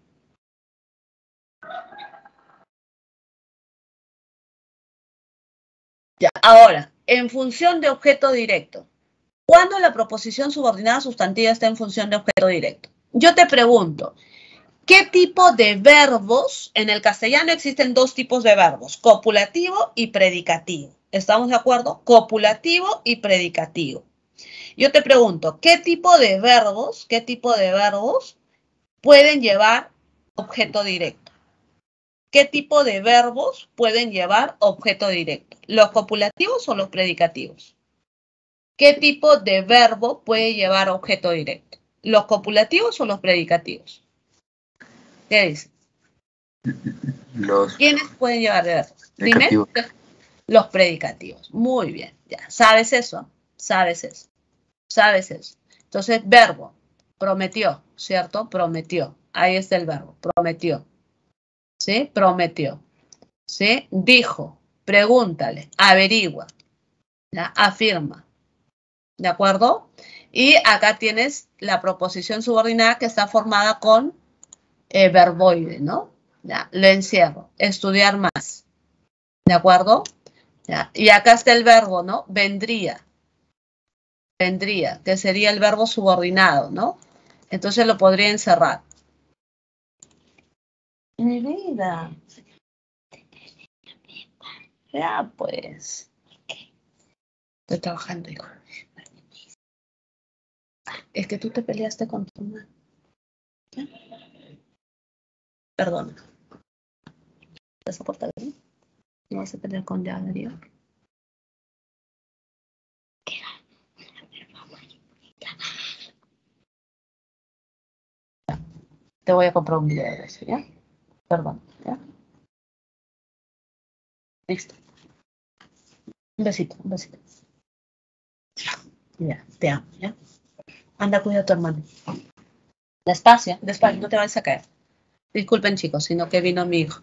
Ya, ahora, en función de objeto directo. ¿Cuándo la proposición subordinada sustantiva está en función de objeto directo? Yo te pregunto, ¿qué tipo de verbos? En el castellano existen dos tipos de verbos, copulativo y predicativo. ¿Estamos de acuerdo? Copulativo y predicativo. Yo te pregunto, ¿qué tipo de verbos pueden llevar objeto directo? ¿Qué tipo de verbos pueden llevar objeto directo? ¿Los copulativos o los predicativos? ¿Qué tipo de verbo puede llevar objeto directo? ¿Los copulativos o los predicativos? ¿Qué dice? ¿Quiénes pueden llevar de verbo? Dime. Los predicativos. Muy bien. Ya. ¿Sabes eso? ¿Sabes eso? ¿Sabes eso? Entonces, verbo. Prometió, ¿cierto? Prometió. Ahí está el verbo. Prometió. ¿Sí? Prometió. ¿Sí? Dijo. Pregúntale. Averigua. ¿Ya? Afirma. ¿De acuerdo? Y acá tienes la proposición subordinada que está formada con verboide, ¿no? Ya, lo encierro. Estudiar más. ¿De acuerdo? Ya, y acá está el verbo, ¿no? Vendría. Vendría, que sería el verbo subordinado, ¿no? Entonces lo podría encerrar. Mi vida. Ya, pues. Estoy trabajando, hijo. Es que tú te peleaste con tu mamá. ¿Eh? Perdón. ¿Te soportas bien? ¿No vas a pelear con Darío? Te voy a comprar un video de eso, ¿ya? Perdón, ¿ya? Listo. Un besito, un besito. Ya, te amo, ¿ya? Anda, cuida a tu hermano. Despacio, despacio, no te vayas a caer. Disculpen, chicos, sino que vino mi hijo.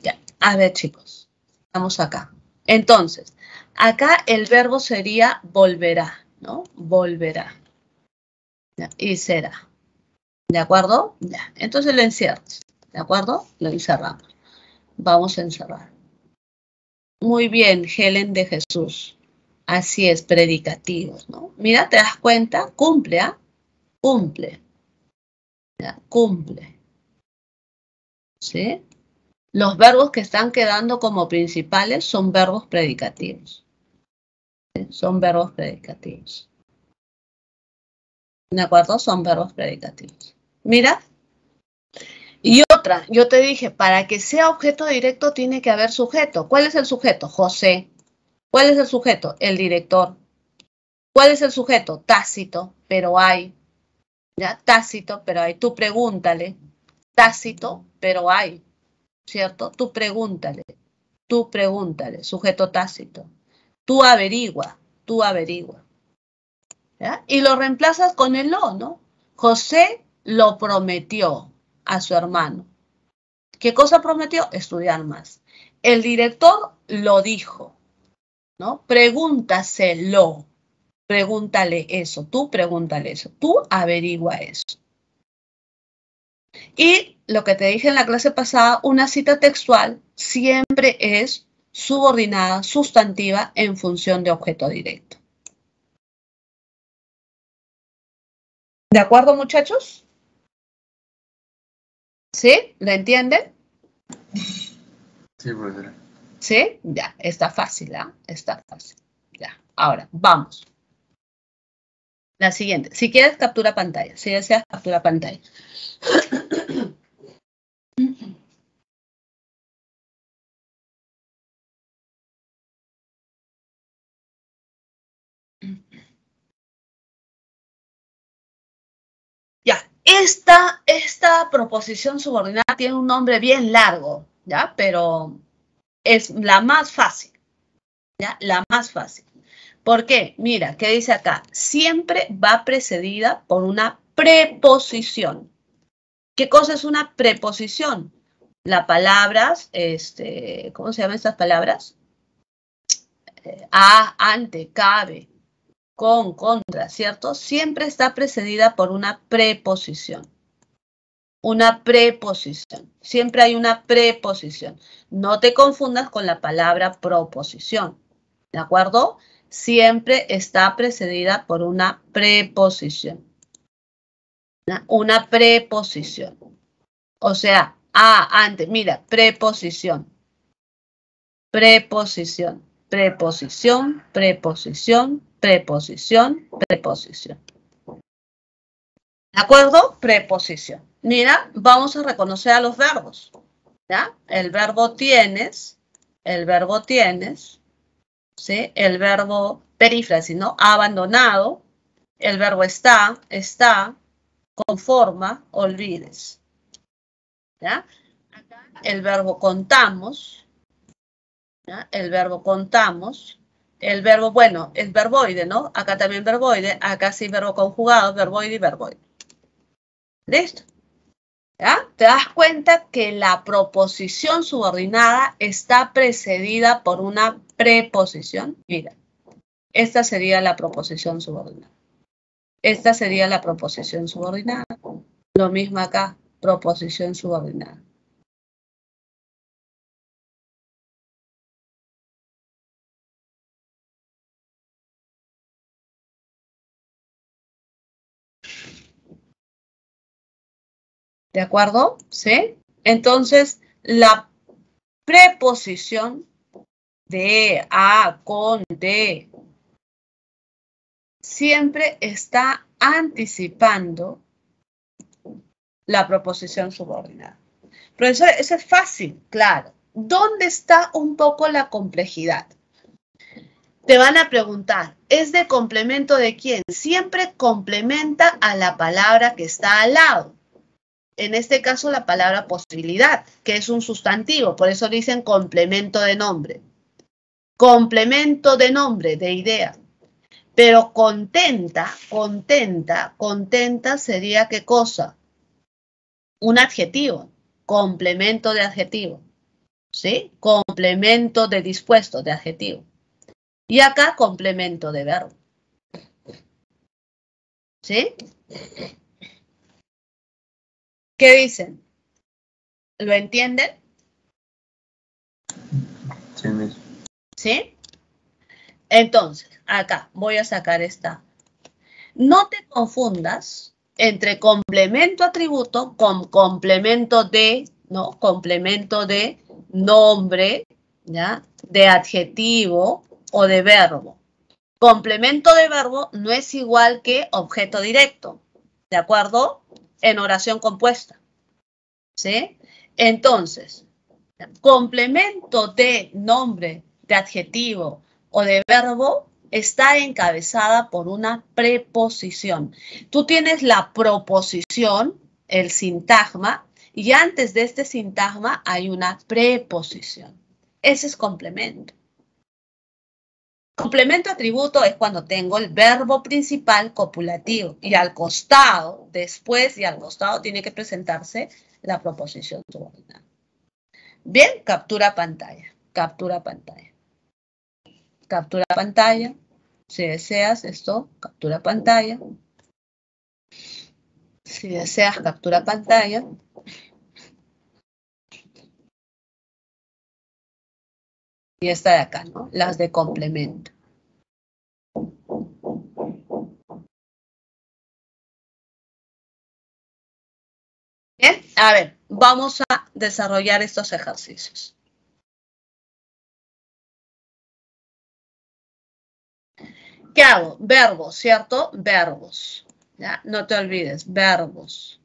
Ya. A ver, chicos, vamos acá. Entonces, acá el verbo sería volverá, ¿no? Volverá. Ya. Y será. ¿De acuerdo? Ya. Entonces lo encierras. ¿De acuerdo? Lo encerramos. Vamos a encerrar. Muy bien, Helen de Jesús. Así es, predicativos, ¿no? Mira, te das cuenta, cumple, ¿ah? Cumple. Ya, cumple. ¿Sí? Los verbos que están quedando como principales son verbos predicativos. ¿Sí? Son verbos predicativos. ¿De acuerdo? Son verbos predicativos. Mira. Y otra, yo te dije, para que sea objeto directo tiene que haber sujeto. ¿Cuál es el sujeto? José. ¿Cuál es el sujeto? El director. ¿Cuál es el sujeto? Tácito, pero hay. ¿Ya? Tácito, pero hay. Tú pregúntale. Tácito, pero hay. ¿Cierto? Tú pregúntale. Tú pregúntale. Sujeto tácito. Tú averigua. Tú averigua. ¿Ya? Y lo reemplazas con el lo, ¿no? José lo prometió a su hermano. ¿Qué cosa prometió? Estudiar más. El director lo dijo. ¿No? Pregúntaselo, pregúntale eso, tú averigua eso. Y lo que te dije en la clase pasada, una cita textual siempre es subordinada, sustantiva, en función de objeto directo. ¿De acuerdo, muchachos? ¿Sí? ¿Lo entienden? Sí, profesora. ¿Sí? Ya, está fácil, ¿ah? Está fácil. Ya, ahora, vamos. La siguiente. Si quieres, captura pantalla. Si deseas, captura pantalla. Ya, esta proposición subordinada tiene un nombre bien largo, ¿ya? Pero... es la más fácil, ¿ya? La más fácil. ¿Por qué? Mira, ¿qué dice acá? Siempre va precedida por una preposición. ¿Qué cosa es una preposición? Las palabras, ¿cómo se llaman estas palabras? A, ante, cabe, con, contra, ¿cierto? Siempre está precedida por una preposición. Una preposición. Siempre hay una preposición. No te confundas con la palabra proposición. ¿De acuerdo? Siempre está precedida por una preposición. Una preposición. O sea, antes, mira, preposición. Preposición, preposición, preposición, preposición, preposición. ¿De acuerdo? Preposición. Mira, vamos a reconocer a los verbos. ¿Ya? El verbo tienes, ¿sí? El verbo perífrasis, ¿no? Abandonado, el verbo está, conforma, olvides. ¿Ya? El verbo contamos, ¿ya? El verbo contamos, el verbo, bueno, es verboide, ¿no? Acá también verboide, acá sí verbo conjugado, verboide y verboide. Listo. ¿Ya? Te das cuenta que la proposición subordinada está precedida por una preposición. Mira, esta sería la proposición subordinada. Esta sería la proposición subordinada. Lo mismo acá, proposición subordinada. ¿De acuerdo? ¿Sí? Entonces, la preposición de, a, con, de, siempre está anticipando la proposición subordinada. Profesor, eso es fácil, claro. ¿Dónde está un poco la complejidad? Te van a preguntar, ¿es de complemento de quién? Siempre complementa a la palabra que está al lado. En este caso, la palabra posibilidad, que es un sustantivo, por eso dicen complemento de nombre. Complemento de nombre, de idea. Pero contenta, contenta, contenta sería ¿qué cosa? Un adjetivo, complemento de adjetivo, ¿sí? Complemento de dispuesto, de adjetivo. Y acá complemento de verbo, ¿sí? ¿Qué dicen? ¿Lo entienden? Sí, mismo. ¿Sí? Entonces, acá voy a sacar esta. No te confundas entre complemento atributo con complemento de, ¿no? Complemento de nombre, ¿ya? De adjetivo o de verbo. Complemento de verbo no es igual que objeto directo, ¿de acuerdo? En oración compuesta, ¿sí? Entonces, complemento de nombre, de adjetivo o de verbo está encabezada por una preposición. Tú tienes la proposición, el sintagma, y antes de este sintagma hay una preposición. Ese es complemento. Complemento atributo es cuando tengo el verbo principal copulativo y al costado, después y al costado tiene que presentarse la proposición subordinada. Bien, captura pantalla, captura pantalla. Captura pantalla, si deseas esto, captura pantalla. Si deseas, captura pantalla. Y esta de acá, ¿no? Las de complemento. Bien, a ver, vamos a desarrollar estos ejercicios. ¿Qué hago? Verbos, ¿cierto? Verbos. ¿Ya? No te olvides, verbos.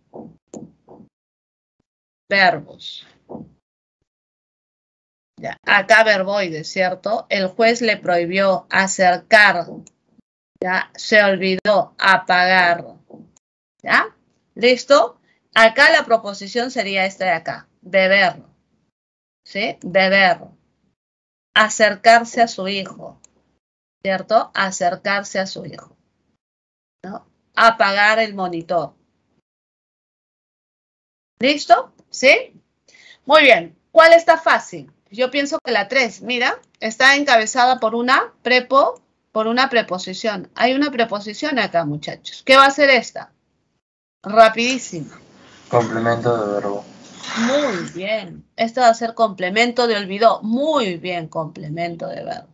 Verbos. Ya, acá verboide, ¿cierto? El juez le prohibió acercar, ¿ya? Se olvidó apagar, ¿ya? ¿Listo? Acá la proposición sería esta de acá, beber, ¿sí? Beber, acercarse a su hijo, ¿cierto? Acercarse a su hijo, ¿no? Apagar el monitor. ¿Listo? ¿Sí? Muy bien, ¿cuál está fácil? Yo pienso que la 3, mira, está encabezada por una preposición. Hay una preposición acá, muchachos. ¿Qué va a ser esta? Rapidísima. Complemento de verbo. Muy bien. Esta va a ser complemento de olvidó. Muy bien, complemento de verbo.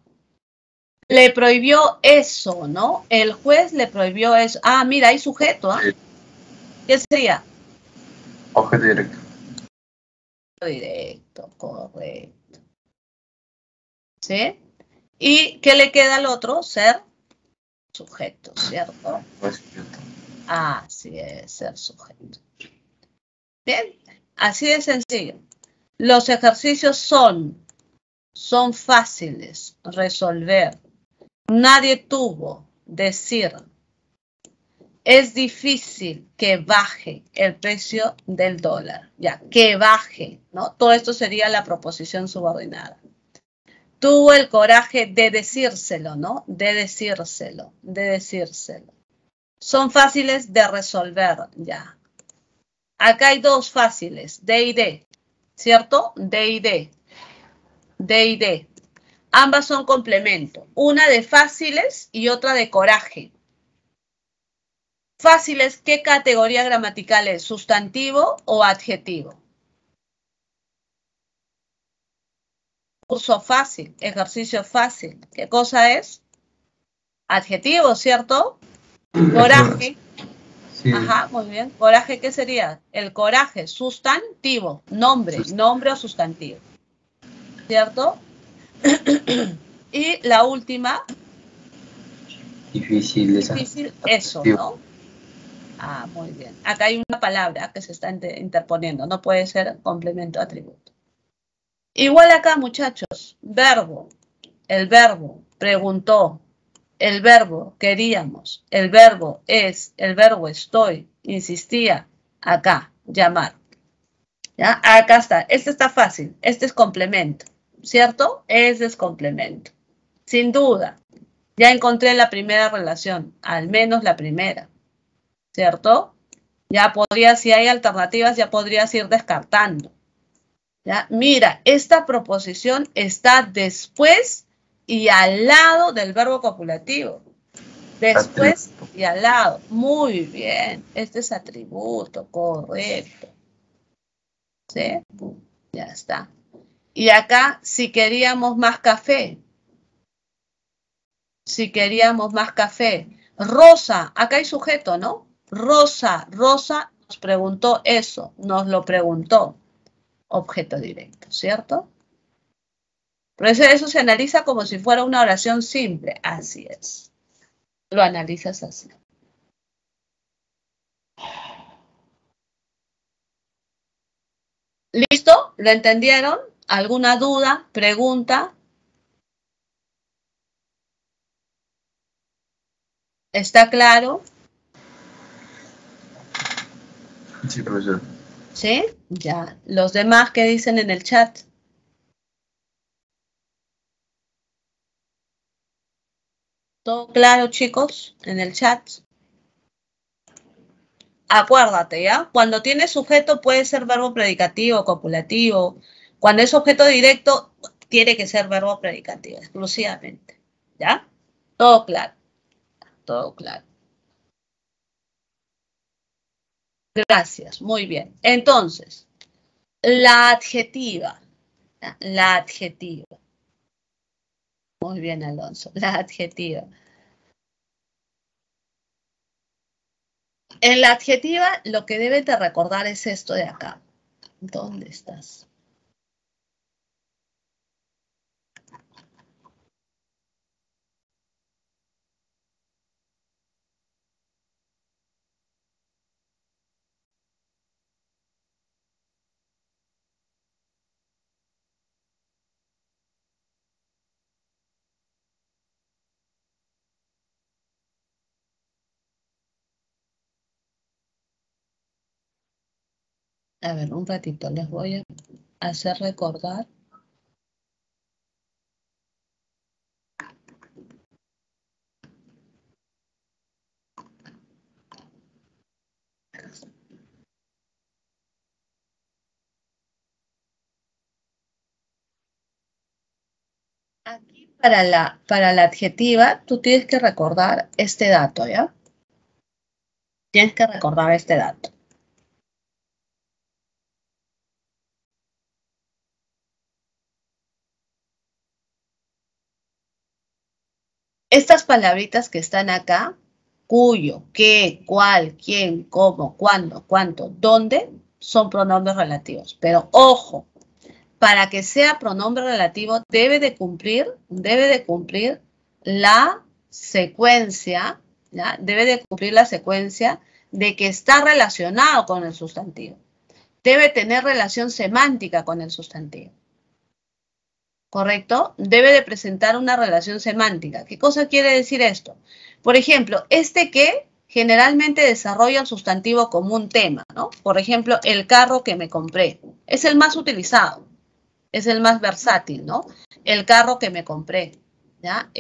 le prohibió eso, ¿no? El juez le prohibió eso. Ah, mira, hay sujeto, ¿eh? ¿Qué sería? Objeto directo. Directo, correcto. ¿Sí? ¿Y qué le queda al otro? Ser sujeto, ¿cierto? Así es, ser sujeto. Bien, así de sencillo. Los ejercicios son fáciles, resolver. Nadie tuvo, decir. Es difícil que baje el precio del dólar. Ya, que baje, ¿no? Todo esto sería la proposición subordinada. Tuvo el coraje de decírselo, ¿no? De decírselo, de decírselo. Son fáciles de resolver, ya. Acá hay dos fáciles, D y D, ¿cierto? D y D. D y D. Ambas son complemento. Una de fáciles y otra de coraje. Fáciles, ¿qué categoría gramatical es? ¿Sustantivo o adjetivo? Curso fácil, ejercicio fácil. ¿Qué cosa es? Adjetivo, ¿cierto? Coraje. Sí. Ajá, muy bien. Coraje, ¿qué sería? El coraje, sustantivo, nombre o sustantivo. ¿Cierto? Y la última. Difícil. Difícil, eso, ¿no? Ah, muy bien. Acá hay una palabra que se está interponiendo. No puede ser complemento atributo. Igual acá, muchachos. Verbo. El verbo preguntó. El verbo queríamos. El verbo es. El verbo estoy. Insistía. Acá, llamar. ¿Ya? Acá está. Este está fácil. Este es complemento. ¿Cierto? Este es complemento. Sin duda. Ya encontré la primera relación. Al menos la primera. ¿Cierto? Ya podría, si hay alternativas, ya podrías ir descartando. ¿Ya? Mira, esta proposición está después y al lado del verbo copulativo. Después atributo. Y al lado. Muy bien. Este es atributo, correcto. ¿Sí? Ya está. Y acá, si queríamos más café. Si queríamos más café. Rosa, acá hay sujeto, ¿no? Rosa, Rosa nos preguntó eso, nos lo preguntó. Objeto directo, ¿cierto? Por eso se analiza como si fuera una oración simple. Así es. Lo analizas así. ¿Listo? ¿Lo entendieron? ¿Alguna duda? ¿Pregunta? ¿Está claro? Sí, profesor. ¿Sí? Ya. ¿Los demás qué dicen en el chat? ¿Todo claro, chicos? En el chat. Acuérdate, ¿ya? Cuando tiene sujeto puede ser verbo predicativo, copulativo. Cuando es objeto directo, tiene que ser verbo predicativo, exclusivamente. ¿Ya? Todo claro. Todo claro. Gracias, muy bien. Entonces, la adjetiva. La adjetiva. Muy bien, Alonso. La adjetiva. En la adjetiva lo que debes de recordar es esto de acá. ¿Dónde estás? A ver, un ratito, les voy a hacer recordar. Aquí para la adjetiva, tú tienes que recordar este dato, ¿ya? Tienes que recordar este dato. Estas palabritas que están acá, cuyo, qué, cuál, quién, cómo, cuándo, cuánto, dónde, son pronombres relativos. Pero ojo, para que sea pronombre relativo debe de cumplir la secuencia, ¿ya? Debe de cumplir la secuencia de que está relacionado con el sustantivo. Debe tener relación semántica con el sustantivo. ¿Correcto? Debe de presentar una relación semántica. ¿Qué cosa quiere decir esto? Por ejemplo, este que generalmente desarrolla el sustantivo como un tema, ¿no? Por ejemplo, el carro que me compré. Es el más utilizado. Es el más versátil, ¿no? El carro que me compré. ¿Ya?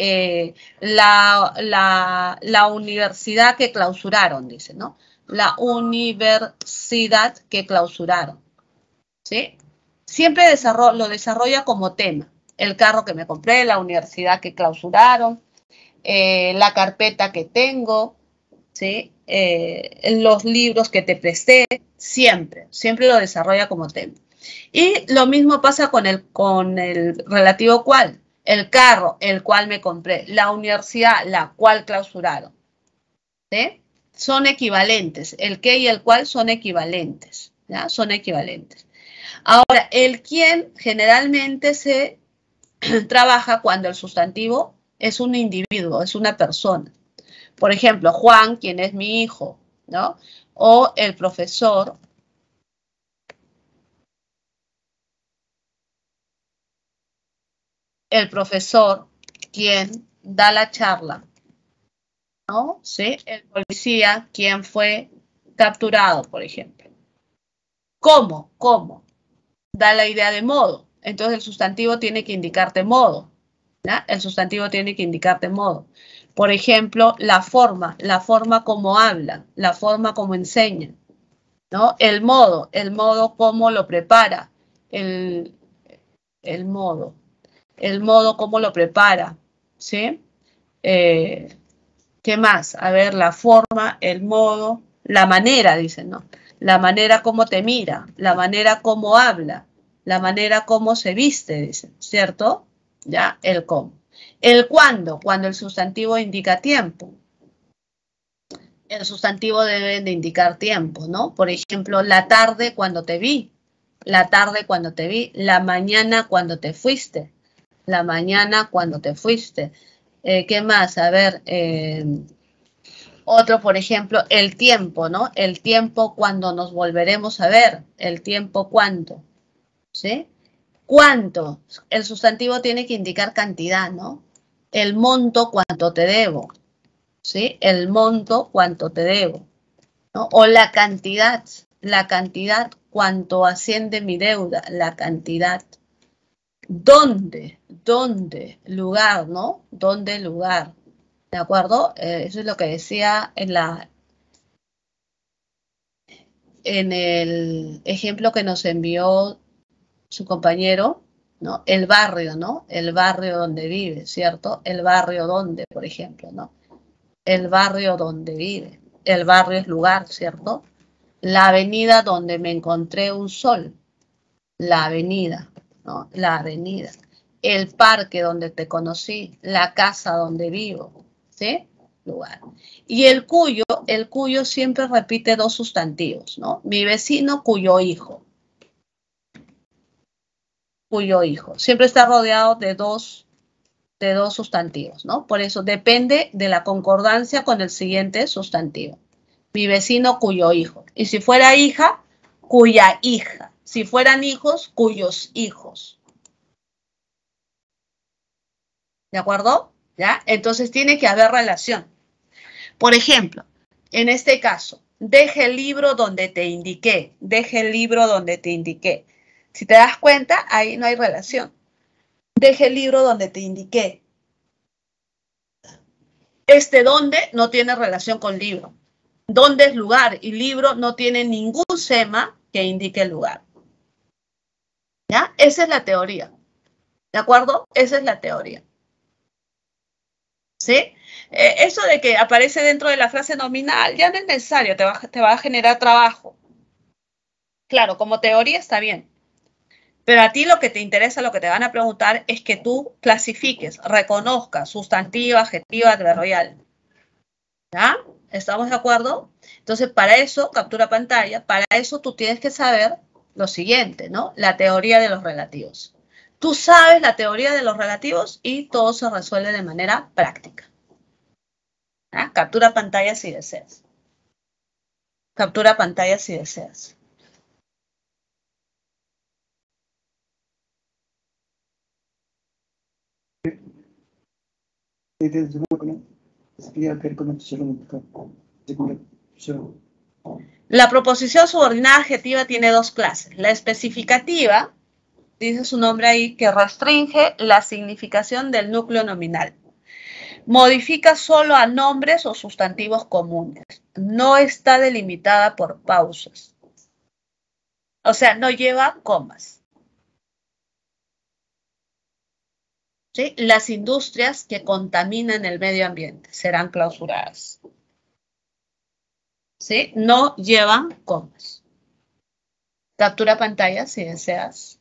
La universidad que clausuraron, dice, ¿no? La universidad que clausuraron. ¿Sí? Siempre lo desarrolla como tema. El carro que me compré, la universidad que clausuraron, la carpeta que tengo, ¿sí? Los libros que te presté, siempre lo desarrolla como tema. Y lo mismo pasa con el relativo cual, el carro, el cual me compré, la universidad, la cual clausuraron. ¿Sí? Son equivalentes, el qué y el cual son equivalentes, ¿ya? Son equivalentes. Ahora, el quién generalmente se trabaja cuando el sustantivo es un individuo, es una persona. Por ejemplo, Juan, quien es mi hijo, ¿no? O el profesor. El profesor, quien da la charla, ¿no? ¿Sí? El policía, quien fue capturado, por ejemplo. ¿Cómo? ¿Cómo? Da la idea de modo. Entonces el sustantivo tiene que indicarte modo. ¿Ya? El sustantivo tiene que indicarte modo. Por ejemplo, la forma como habla, la forma como enseña, ¿no? El modo como lo prepara, el modo como lo prepara, ¿sí? ¿Qué más? A ver, la forma, el modo, la manera, dicen, ¿no? La manera como te mira, la manera como habla, la manera como se viste, dicen, ¿cierto? Ya, el cómo. El cuándo, cuando el sustantivo indica tiempo. El sustantivo debe de indicar tiempo, ¿no? Por ejemplo, la tarde cuando te vi, la tarde cuando te vi, la mañana cuando te fuiste, la mañana cuando te fuiste. ¿Qué más? A ver, otro, por ejemplo, el tiempo, ¿no? El tiempo cuando nos volveremos a ver, el tiempo cuándo, ¿sí? ¿Cuánto? El sustantivo tiene que indicar cantidad, ¿no? El monto, cuánto te debo, ¿sí? El monto, cuánto te debo, ¿no? O la cantidad, cuánto asciende mi deuda, la cantidad. ¿Dónde? ¿Dónde? Lugar, ¿no? ¿Dónde lugar? ¿De acuerdo? Eso es lo que decía en el ejemplo que nos envió su compañero, ¿no? El barrio, ¿no? El barrio donde vive, ¿cierto? El barrio donde, por ejemplo, ¿no? El barrio donde vive. El barrio es lugar, ¿cierto? La avenida donde me encontré un sol. La avenida, ¿no? La avenida. El parque donde te conocí. La casa donde vivo, ¿sí? Lugar. Y el cuyo siempre repite dos sustantivos, ¿no? Mi vecino, cuyo hijo. Cuyo hijo. Siempre está rodeado de dos sustantivos, ¿no? Por eso depende de la concordancia con el siguiente sustantivo. Mi vecino, cuyo hijo. Y si fuera hija, cuya hija. Si fueran hijos, cuyos hijos. ¿De acuerdo? ¿Ya? Entonces tiene que haber relación. Por ejemplo, en este caso, deje el libro donde te indiqué. Deje el libro donde te indiqué. Si te das cuenta, ahí no hay relación. Deje el libro donde te indiqué. Este donde no tiene relación con libro. Donde es lugar y libro no tiene ningún sema que indique el lugar. ¿Ya? Esa es la teoría. ¿De acuerdo? Esa es la teoría. ¿Sí? Eso de que aparece dentro de la frase nominal ya no es necesario, te va a generar trabajo. Claro, como teoría está bien. Pero a ti lo que te interesa, lo que te van a preguntar es que tú clasifiques, reconozcas sustantiva, adjetiva, adverbial. ¿Ya? ¿Estamos de acuerdo? Entonces, para eso, captura pantalla, para eso tú tienes que saber lo siguiente, ¿no? La teoría de los relativos. Tú sabes la teoría de los relativos y todo se resuelve de manera práctica. ¿Ya? Captura pantalla si deseas. Captura pantalla si deseas. La proposición subordinada adjetiva tiene dos clases. La especificativa, dice su nombre ahí, que restringe la significación del núcleo nominal. Modifica solo a nombres o sustantivos comunes. No está delimitada por pausas. O sea, no lleva comas. ¿Sí? Las industrias que contaminan el medio ambiente serán clausuradas. ¿Sí? No llevan comas. Captura pantalla si deseas.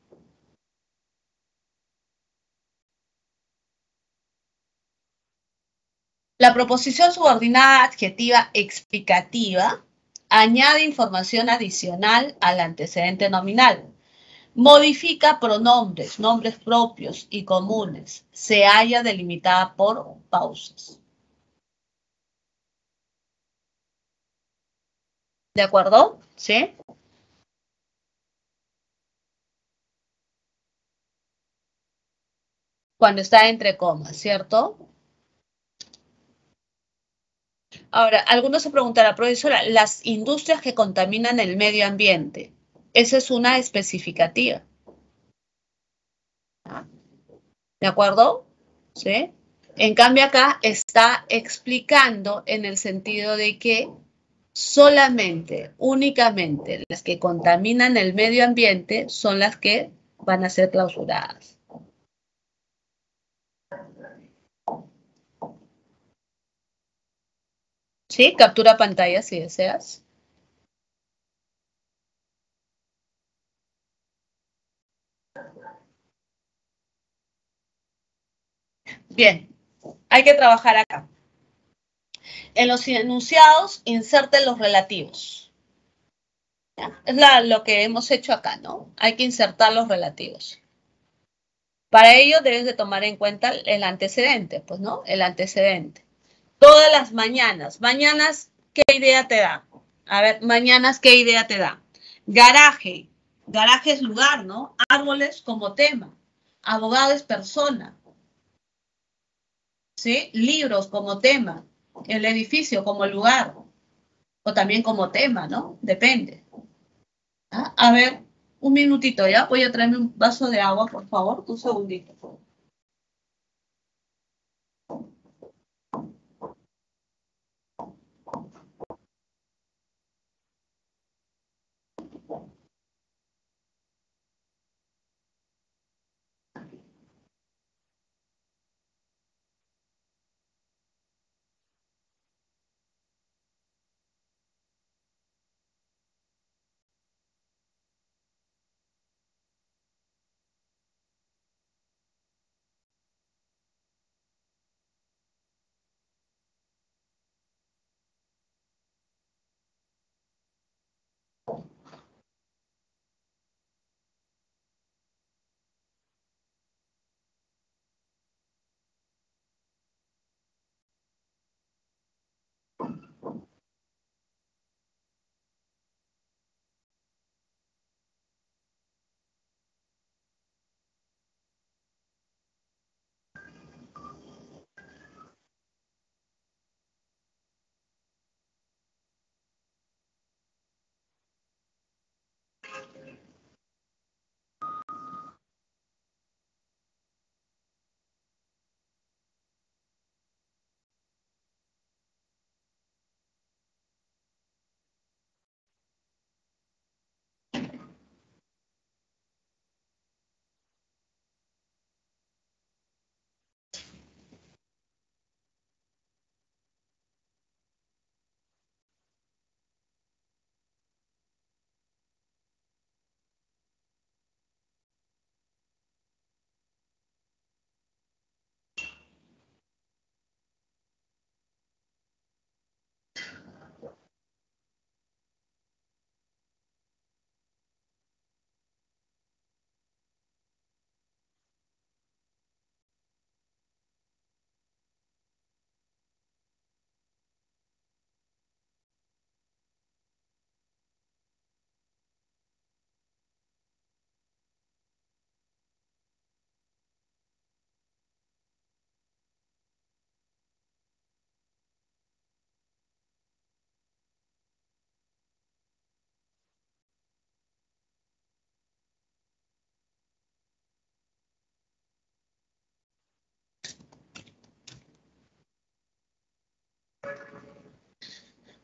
La proposición subordinada adjetiva explicativa añade información adicional al antecedente nominal. Modifica pronombres, nombres propios y comunes. Se halla delimitada por pausas. ¿De acuerdo? ¿Sí? Cuando está entre comas, ¿cierto? Ahora, algunos se preguntarán, profesora, las industrias que contaminan el medio ambiente, esa es una especificativa. ¿De acuerdo? ¿Sí? En cambio, acá está explicando en el sentido de que solamente, únicamente, las que contaminan el medio ambiente son las que van a ser clausuradas. Sí, captura pantalla si deseas. Bien, hay que trabajar acá. En los enunciados, inserten los relativos. Es lo que hemos hecho acá, ¿no? Hay que insertar los relativos. Para ello debes de tomar en cuenta el antecedente, pues, ¿no? El antecedente. Todas las mañanas. Mañanas, ¿qué idea te da? A ver, mañanas, ¿qué idea te da? Garaje. Garaje es lugar, ¿no? Árboles como tema. Abogado es persona. ¿Sí? Libros como tema. El edificio como lugar. O también como tema, ¿no? Depende. ¿Ah? A ver, un minutito, ¿ya? Voy a traerme un vaso de agua, por favor. Un segundito, por favor.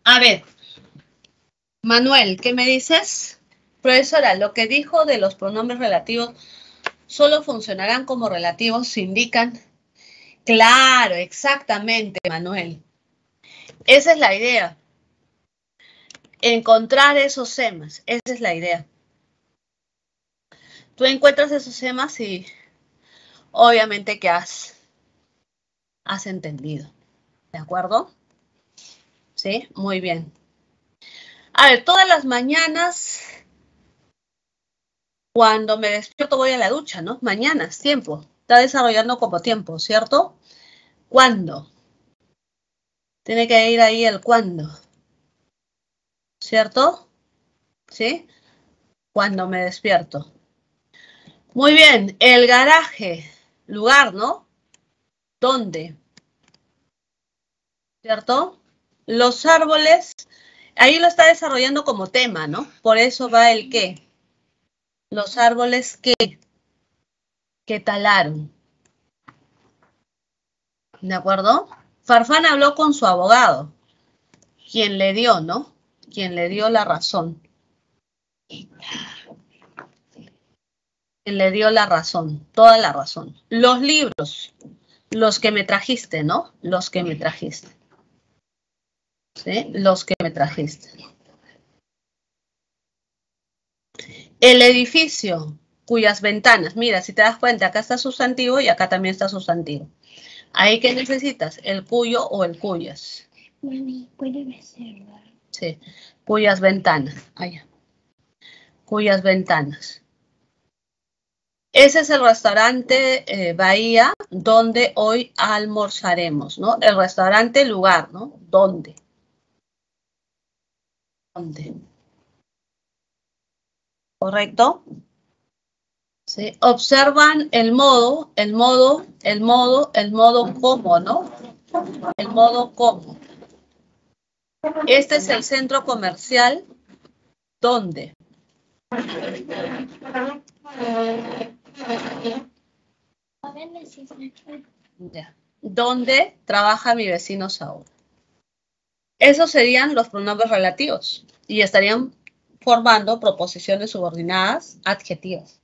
A ver, Manuel, ¿qué me dices? Profesora, lo que dijo de los pronombres relativos solo funcionarán como relativos si indican. Claro, exactamente, Manuel. Esa es la idea. Encontrar esos emas, esa es la idea. Tú encuentras esos emas y obviamente que has entendido. ¿De acuerdo? Sí, muy bien. A ver, todas las mañanas, cuando me despierto voy a la ducha, ¿no? Mañanas, tiempo. Está desarrollando como tiempo, ¿cierto? ¿Cuándo? Tiene que ir ahí el cuándo. ¿Cierto? ¿Sí? Cuando me despierto. Muy bien. El garaje. Lugar, ¿no? ¿Dónde? ¿Cierto? Los árboles. Ahí lo está desarrollando como tema, ¿no? Por eso va el qué. Los árboles que talaron. ¿De acuerdo? Farfán habló con su abogado, quien le dio, ¿no? Quien le dio la razón. Quien le dio la razón, toda la razón. Los libros, los que me trajiste, ¿no? Los que me trajiste. ¿Sí? Los que me trajiste. El edificio, cuyas ventanas, mira, si te das cuenta, acá está sustantivo y acá también está sustantivo. Ahí que necesitas, el cuyo o el cuyas. Mami, ¿puedes reservar? Sí, cuyas ventanas, allá. Cuyas ventanas. Ese es el restaurante Bahía, donde hoy almorzaremos, ¿no? El restaurante lugar, ¿no? ¿Dónde? ¿Dónde? ¿Correcto? ¿Sí? Observan el modo como, ¿no? El modo como. Este es el centro comercial. ¿Dónde? Ya. ¿Dónde trabaja mi vecino Saúl? Esos serían los pronombres relativos y estarían formando proposiciones subordinadas adjetivas.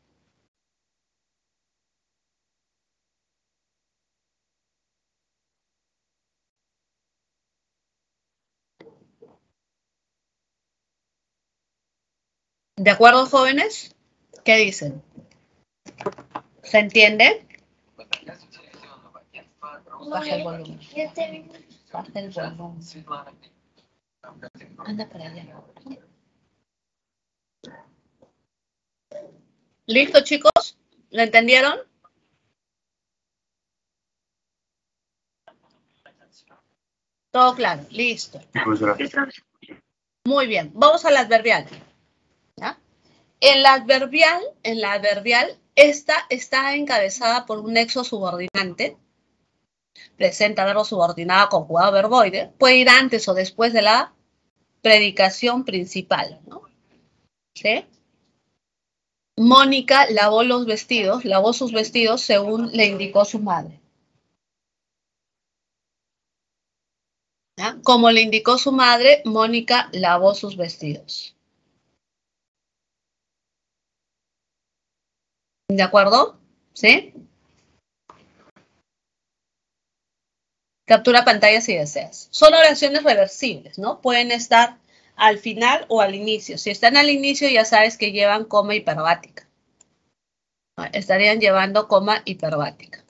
¿De acuerdo, jóvenes? ¿Qué dicen? ¿Se entiende? Baja el volumen. Baja el volumen. Anda para allá. ¿Listo, chicos? ¿Lo entendieron? Todo claro. Listo. Muy bien. Vamos al adverbial. En la adverbial, esta está encabezada por un nexo subordinante. Presenta verbo subordinado conjugado verboide. Puede ir antes o después de la predicación principal, ¿no? ¿Sí? Mónica lavó sus vestidos según le indicó su madre. ¿Ya? Como le indicó su madre, Mónica lavó sus vestidos. ¿De acuerdo? ¿Sí? Captura pantalla si deseas. Son oraciones reversibles, ¿no? Pueden estar al final o al inicio. Si están al inicio ya sabes que llevan coma hiperbática. Estarían llevando coma hiperbática.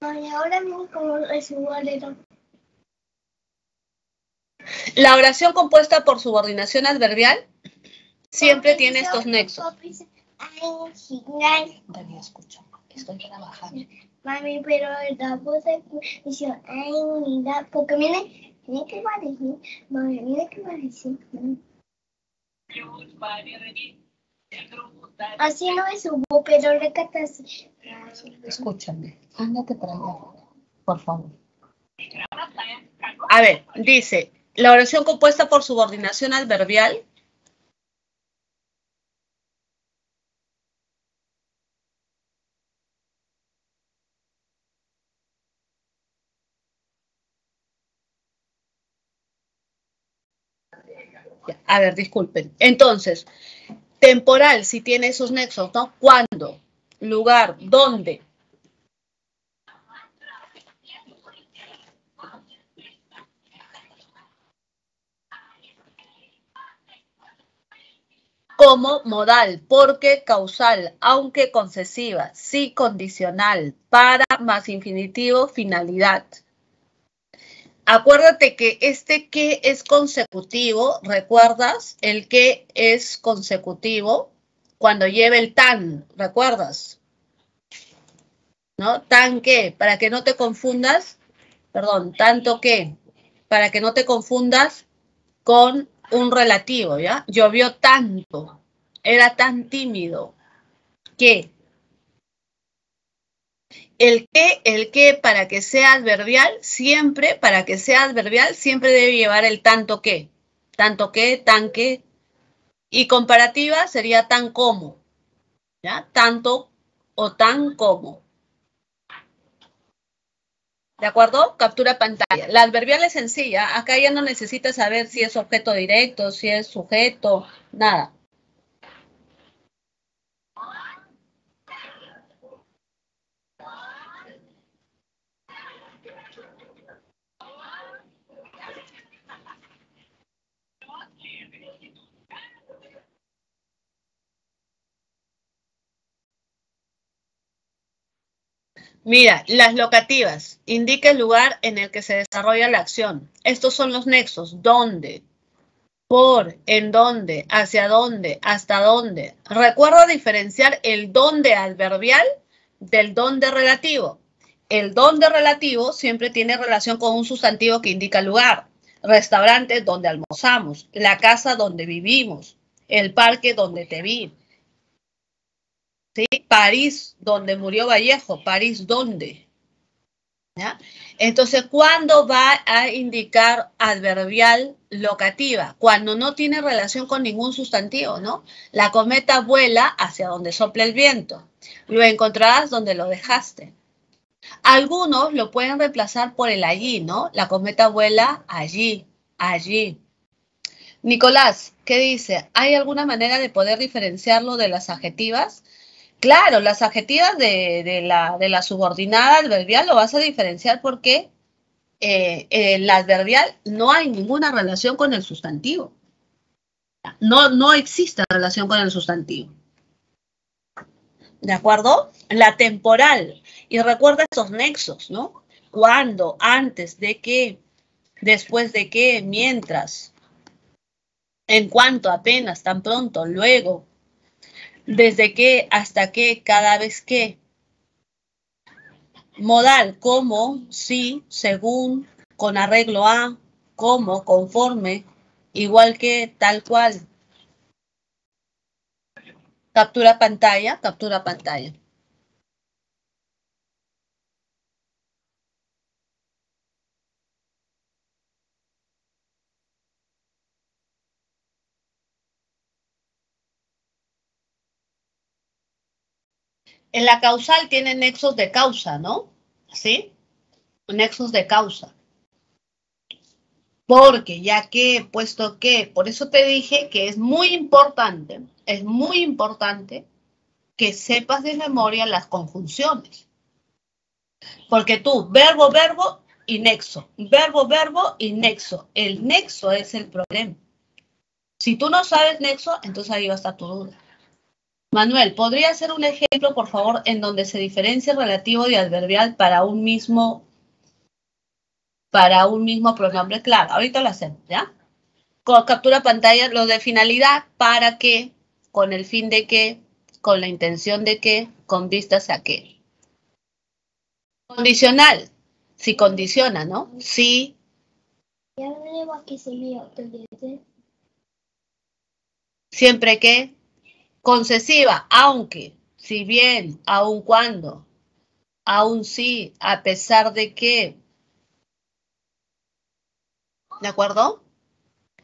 Ahora mismo como es igual. La oración compuesta por subordinación adverbial siempre tiene estos nexos. Ay, genial. Dani, escucha, estoy trabajando. Mami, pero la voz dice, ay, unidad, porque mire que parece, mami, mire que parece. Así no me subo, pero recatas. Escúchame, ándate para allá, por favor. A ver, dice, la oración compuesta por subordinación adverbial. Ya, a ver, disculpen. Entonces, temporal, si tiene esos nexos, ¿no? ¿Cuándo? Lugar, ¿dónde? Como modal, porque causal, aunque concesiva, sí condicional, para, más infinitivo, finalidad. Acuérdate que este que es consecutivo, ¿recuerdas? El que es consecutivo cuando lleva el tan, ¿recuerdas? ¿No? Tan que, para que no te confundas, perdón, tanto que, para que no te confundas con un relativo, ¿ya? Llovió tanto, era tan tímido, que. El que para que sea adverbial, siempre, para que sea adverbial, siempre debe llevar el tanto que. Tanto que, tan que. Y comparativa sería tan como, ¿ya? Tanto o tan como. ¿De acuerdo? Captura pantalla. La adverbial es sencilla. Acá ya no necesitas saber si es objeto directo, si es sujeto, nada. Mira, las locativas, indica el lugar en el que se desarrolla la acción. Estos son los nexos, dónde, por, en dónde, hacia dónde, hasta dónde. Recuerda diferenciar el dónde adverbial del dónde relativo. El dónde relativo siempre tiene relación con un sustantivo que indica lugar. Restaurante donde almorzamos, la casa donde vivimos, el parque donde te vi. ¿Sí? París, donde murió Vallejo. París, ¿dónde? ¿Ya? Entonces, ¿cuándo va a indicar adverbial locativa? Cuando no tiene relación con ningún sustantivo, ¿no? La cometa vuela hacia donde sopla el viento. Lo encontrarás donde lo dejaste. Algunos lo pueden reemplazar por el allí, ¿no? La cometa vuela allí, allí. Nicolás, ¿qué dice? ¿Hay alguna manera de poder diferenciarlo de las adjetivas? Claro, las adjetivas de la subordinada adverbial lo vas a diferenciar porque la adverbial no hay ninguna relación con el sustantivo. No existe relación con el sustantivo. ¿De acuerdo? La temporal. Y recuerda esos nexos, ¿no? Cuando, antes, de qué, después de qué, mientras, en cuanto, apenas, tan pronto, luego. Desde que, hasta que, cada vez que. Modal, como, sí, según, con arreglo a, como, conforme, igual que, tal cual. Captura pantalla, captura pantalla. En la causal tiene nexos de causa, ¿no? ¿Sí? Nexos de causa. Porque, ya que, puesto que, por eso te dije que es muy importante que sepas de memoria las conjunciones. Porque tú, verbo, verbo y nexo. Verbo, verbo y nexo. El nexo es el problema. Si tú no sabes nexo, entonces ahí va a estar tu duda. Manuel, ¿podría hacer un ejemplo, por favor, en donde se diferencia el relativo y adverbial para un mismo pronombre? Claro, ahorita lo hacemos, ¿ya? Con captura pantalla, lo de finalidad, para qué, con el fin de qué, con la intención de qué, con vistas a qué. Condicional, si condiciona, ¿no? Sí. Siempre que. Concesiva, aunque, si bien, aun cuando, aun sí, a pesar de que. ¿De acuerdo?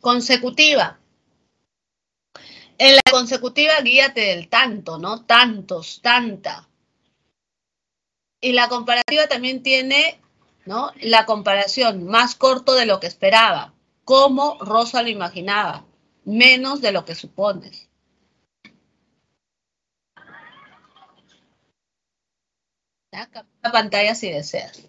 Consecutiva. En la consecutiva guíate del tanto, ¿no? Tantos, tanta. Y la comparativa también tiene, ¿no? La comparación más corto de lo que esperaba. Como Rosa lo imaginaba. menos de lo que supones. Captura la pantalla si deseas.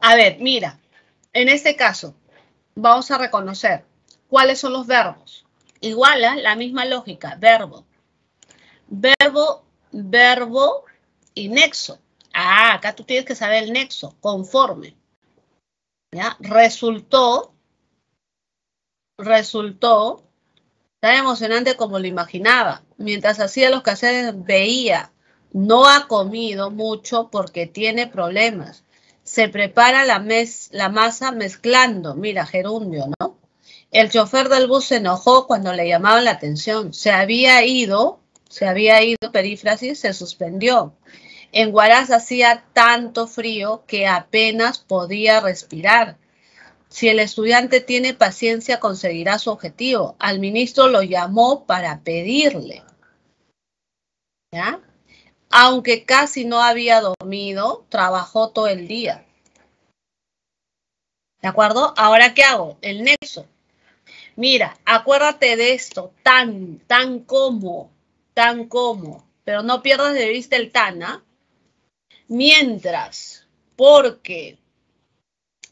A ver, mira, en este caso vamos a reconocer cuáles son los verbos. Iguala la misma lógica, verbo. Verbo, verbo y nexo. Ah, acá tú tienes que saber el nexo, conforme. ¿Ya? Resultó, resultó, tan emocionante como lo imaginaba. Mientras hacía los quehaceres, veía, no ha comido mucho porque tiene problemas. Se prepara la masa mezclando, mira, gerundio, ¿no? El chofer del bus se enojó cuando le llamaban la atención. Se había ido, perífrasis, se suspendió. En Huaraz hacía tanto frío que apenas podía respirar. Si el estudiante tiene paciencia, conseguirá su objetivo. Al ministro lo llamó para pedirle. ¿Ya? Aunque casi no había dormido, trabajó todo el día. ¿De acuerdo? Ahora, ¿qué hago? El nexo. Mira, acuérdate de esto, tan como, pero no pierdas de vista el tan, ¿ah? Mientras, porque,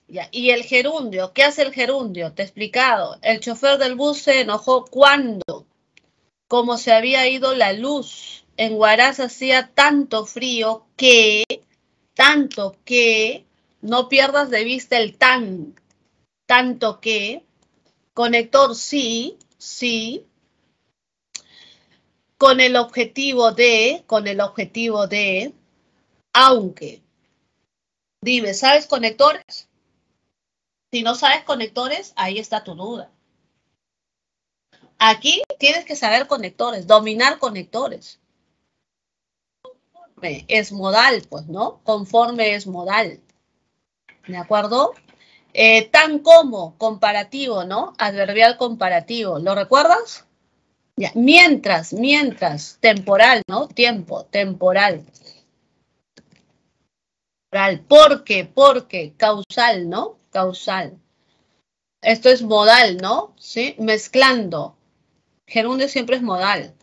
ya, y el gerundio, ¿qué hace el gerundio? Te he explicado, el chofer del bus se enojó cuando, como se había ido la luz. En Huaraz hacía tanto frío que, no pierdas de vista el tan, tanto que, conector sí, con el objetivo de, aunque. Dime, ¿sabes conectores? Si no sabes conectores, ahí está tu duda. Aquí tienes que saber conectores, dominar conectores. Es modal, pues, ¿no? Conforme es modal. ¿De acuerdo? Tan como, comparativo, ¿no? Adverbial comparativo. ¿Lo recuerdas? Ya. Mientras, temporal, ¿no? Tiempo, temporal. Porque, causal, ¿no? Causal. Esto es modal, ¿no? Sí, mezclando. Gerundio siempre es modal.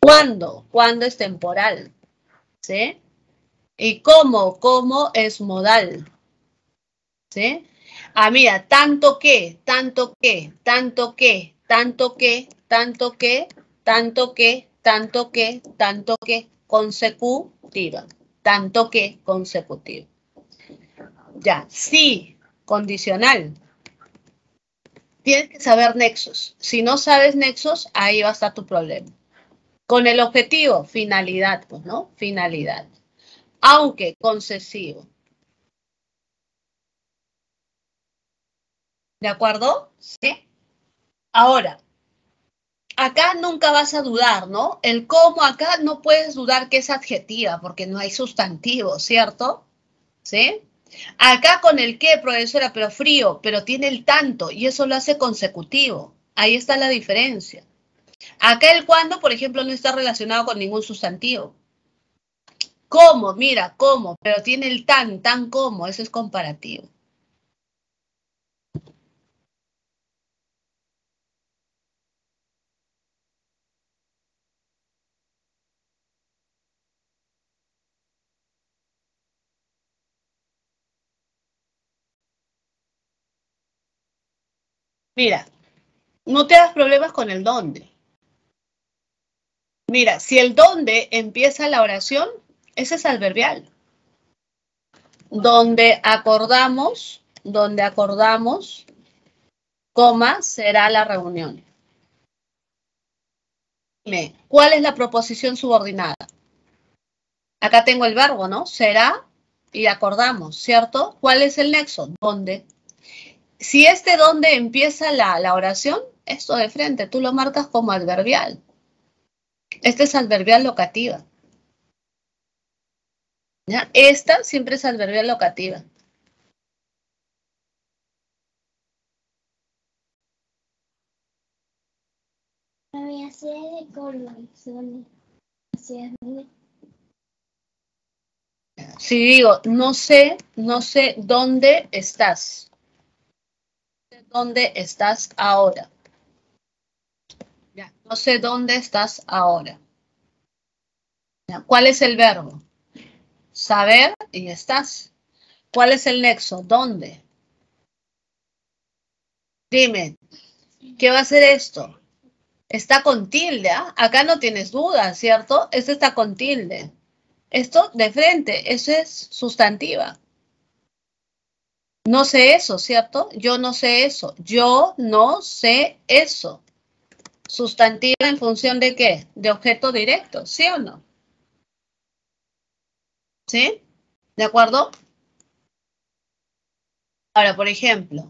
¿Cuándo es temporal? ¿Sí? Y cómo es modal. ¿Sí? Ah, mira, tanto que, consecutiva. Tanto que, consecutivo. Ya, sí, condicional. Tienes que saber nexos. Si no sabes nexos, ahí va a estar tu problema. Con el objetivo, finalidad, pues, ¿no? Finalidad. Aunque concesivo. ¿De acuerdo? Sí. Ahora, acá nunca vas a dudar, ¿no? El cómo acá no puedes dudar que es adjetiva, porque no hay sustantivo, ¿cierto? ¿Sí? Acá con el qué, profesora, pero frío, pero tiene el tanto, y eso lo hace consecutivo. Ahí está la diferencia. Acá el cuándo, por ejemplo, no está relacionado con ningún sustantivo. ¿Cómo? Mira, ¿cómo? Pero tiene el tan como. Eso es comparativo. Mira, no te das problemas con el dónde. Mira, si el dónde empieza la oración, ese es adverbial. Donde acordamos, coma, será la reunión. Dime, ¿cuál es la proposición subordinada? Acá tengo el verbo, ¿no? Será y acordamos, ¿cierto? ¿Cuál es el nexo? Donde. Si este donde empieza la oración, esto de frente, tú lo marcas como adverbial. Este es adverbial locativa. ¿Ya? Esta siempre es adverbial locativa. voy a hacer de corazones. Si digo, no sé dónde estás. ¿Dónde estás ahora? Ya, no sé dónde estás ahora. Ya, ¿cuál es el verbo? Saber y estás. ¿Cuál es el nexo? ¿Dónde? Dime, ¿qué va a ser esto? Está con tilde, ¿ah? Acá no tienes duda, ¿cierto? Esto está con tilde. Esto de frente, eso es sustantiva. No sé eso, ¿cierto? Yo no sé eso. Yo no sé eso. Sustantiva en función de qué? De objeto directo, ¿sí o no? ¿Sí? ¿De acuerdo? Ahora, por ejemplo,